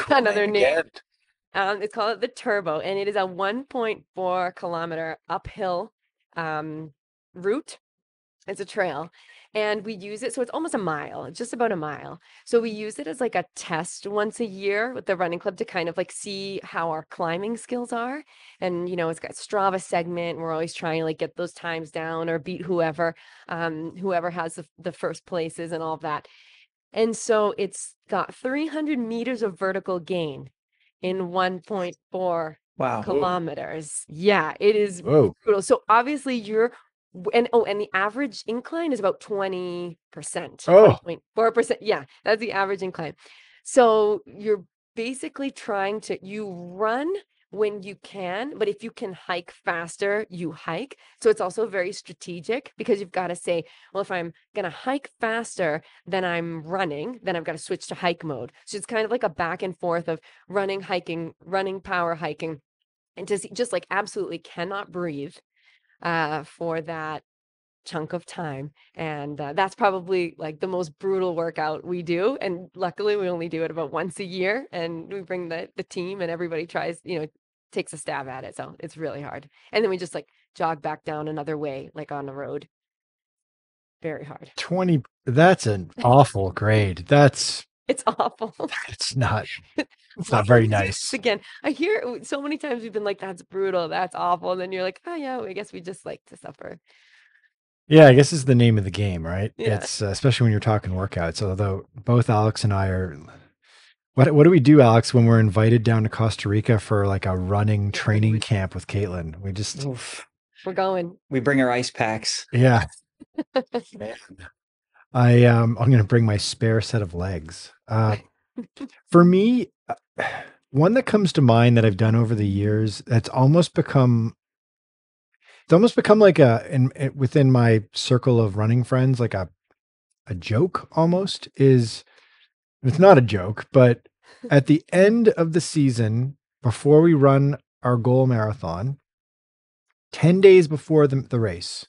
another name. Um, it's called the Turbo, and it is a one point four kilometer uphill um, route. It's a trail, and we use it. So it's almost a mile, just about a mile. So we use it as like a test once a year with the running club to kind of like see how our climbing skills are. And, you know, it's got Strava segment. We're always trying to like get those times down or beat whoever, um, whoever has the, the first places and all of that. And so it's got three hundred meters of vertical gain in one point four wow. kilometers. Yeah, it is Whoa. brutal. So obviously you're And oh, and the average incline is about twenty percent. Oh, zero point four percent. Yeah, that's the average incline. So you're basically trying to, you run when you can, but if you can hike faster, you hike. So it's also very strategic, because you've got to say, well, if I'm going to hike faster than I'm running, then I've got to switch to hike mode. So it's kind of like a back and forth of running, hiking, running, power hiking, and just, just like absolutely cannot breathe uh, for that chunk of time. And uh, that's probably like the most brutal workout we do. And luckily we only do it about once a year, and we bring the, the team, and everybody tries, you know, takes a stab at it. So it's really hard. And then we just like jog back down another way, like on the road. Very hard. twenty. That's an awful grade. That's It's awful. It's not, it's not very nice. Again, I hear so many times we've been like, that's brutal. That's awful. And then you're like, oh yeah, I guess we just like to suffer. Yeah, I guess it's the name of the game, right? Yeah. It's uh, especially when you're talking workouts. Although both Alex and I are, what what do we do, Alex, when we're invited down to Costa Rica for like a running training camp with Katelyn? We just Oof. We're going. We bring our ice packs. Yeah. Man. I um I'm going to bring my spare set of legs. Uh, for me, one that comes to mind that I've done over the years that's almost become. It's almost become like a, in, within my circle of running friends, like a, a joke almost is, it's not a joke, but at the end of the season, before we run our goal marathon, ten days before the, the race,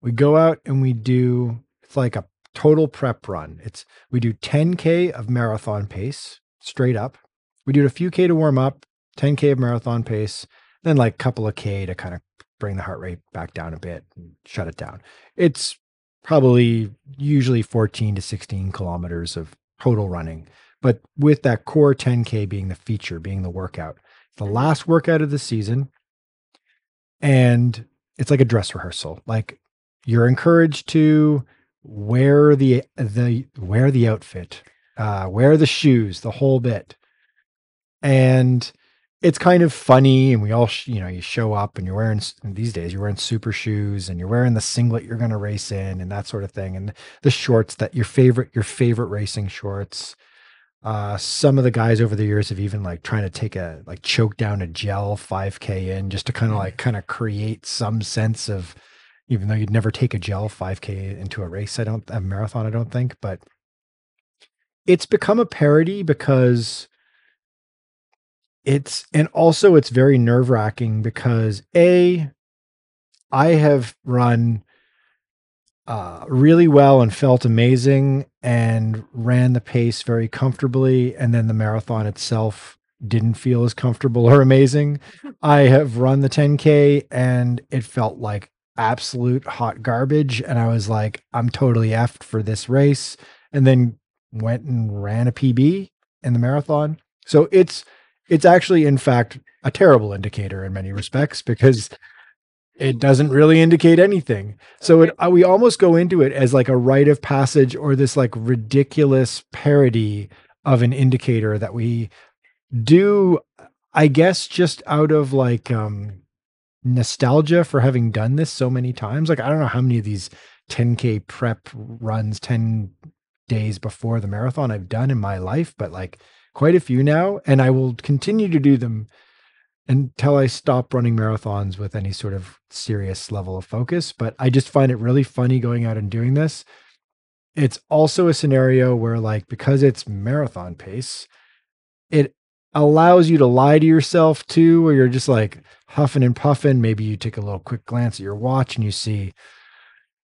we go out and we do, it's like a total prep run. It's, we do ten K of marathon pace straight up. We do a few K to warm up, ten K of marathon pace, then like a couple of K to kind of bring the heart rate back down a bit and shut it down. It's probably usually fourteen to sixteen kilometers of total running, but with that core ten K being the feature, being the workout, it's the last workout of the season. And it's like a dress rehearsal. Like you're encouraged to wear the, the, wear the outfit, uh, wear the shoes, the whole bit. And it's kind of funny, and we all, you know, you show up and you're wearing, these days, you're wearing super shoes and you're wearing the singlet you're going to race in and that sort of thing. And the shorts that your favorite, your favorite racing shorts. Uh, some of the guys over the years have even like trying to take a, like choke down a gel five K in just to kind of like kind of create some sense of, even though you'd never take a gel five K into a race, I don't, a marathon, I don't think, but it's become a parody because It's, and also it's very nerve wracking because A, I have run uh, really well and felt amazing and ran the pace very comfortably. And then the marathon itself didn't feel as comfortable or amazing. I have run the ten K and it felt like absolute hot garbage. And I was like, I'm totally effed for this race. And then went and ran a P B in the marathon. So it's, It's actually, in fact, a terrible indicator in many respects because it doesn't really indicate anything. So it, we almost go into it as like a rite of passage or this like ridiculous parody of an indicator that we do, I guess, just out of like um, nostalgia for having done this so many times. Like, I don't know how many of these ten K prep runs, ten days before the marathon I've done in my life, but like, quite a few now, and I will continue to do them until I stop running marathons with any sort of serious level of focus. But I just find it really funny going out and doing this. It's also a scenario where, like, because it's marathon pace, it allows you to lie to yourself too, where you're just like huffing and puffing. Maybe you take a little quick glance at your watch and you see,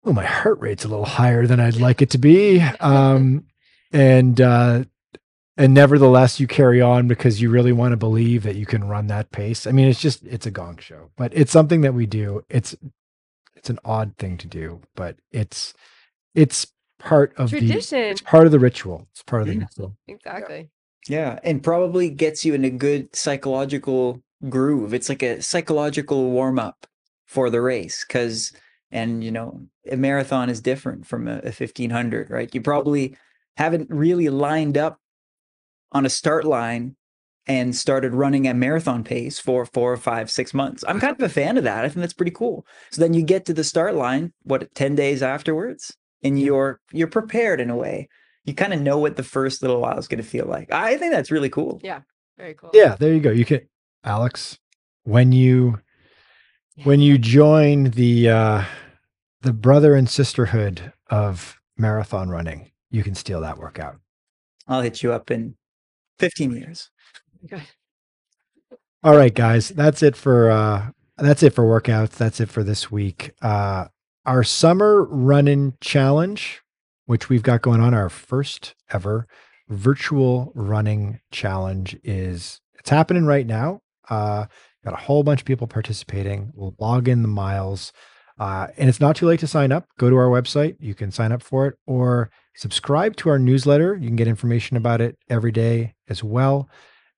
oh, my heart rate's a little higher than I'd like it to be. Um, and, uh, And nevertheless, you carry on because you really want to believe that you can run that pace. I mean, it's just, it's a gong show, but it's something that we do. It's, it's an odd thing to do, but it's, it's part of tradition. The, it's part of the ritual. It's part of the ritual. Exactly. Yeah. And probably gets you in a good psychological groove. It's like a psychological warm up for the race. Cause, and you know, a marathon is different from a, a fifteen hundred, right? You probably haven't really lined up on a start line and started running at marathon pace for four or five, six months. I'm kind of a fan of that. I think that's pretty cool. So then you get to the start line, what, ten days afterwards, and you're you're prepared in a way. You kind of know what the first little while is going to feel like. I think that's really cool. Yeah, very cool. Yeah, there you go. You can, Alex, when you when you join the uh, the brother and sisterhood of marathon running, you can steal that workout. I'll hit you up in fifteen years. Okay. All right, guys, that's it for uh, that's it for workouts. That's it for this week. Uh, our summer running challenge, which we've got going on, our first ever virtual running challenge, is it's happening right now. Uh, got a whole bunch of people participating. We'll log in the miles, uh, and it's not too late to sign up. Go to our website. You can sign up for it or subscribe to our newsletter. You can get information about it every day as well.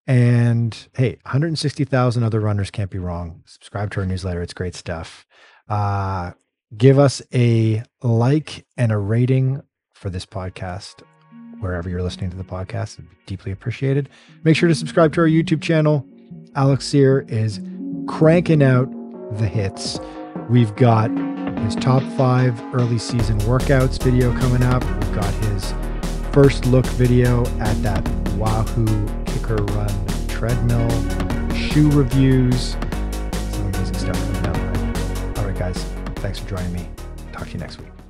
And hey, one hundred sixty thousand other runners can't be wrong. Subscribe to our newsletter. It's great stuff. Uh, give us a like and a rating for this podcast, wherever you're listening to the podcast. It'd be deeply appreciated. Make sure to subscribe to our YouTube channel. Alex Cyr is cranking out the hits. We've got his top five early season workouts video coming up. We've got his first look video at that Wahoo Kickr Run treadmill, shoe reviews, some amazing stuff coming up. All right, guys, thanks for joining me. Talk to you next week.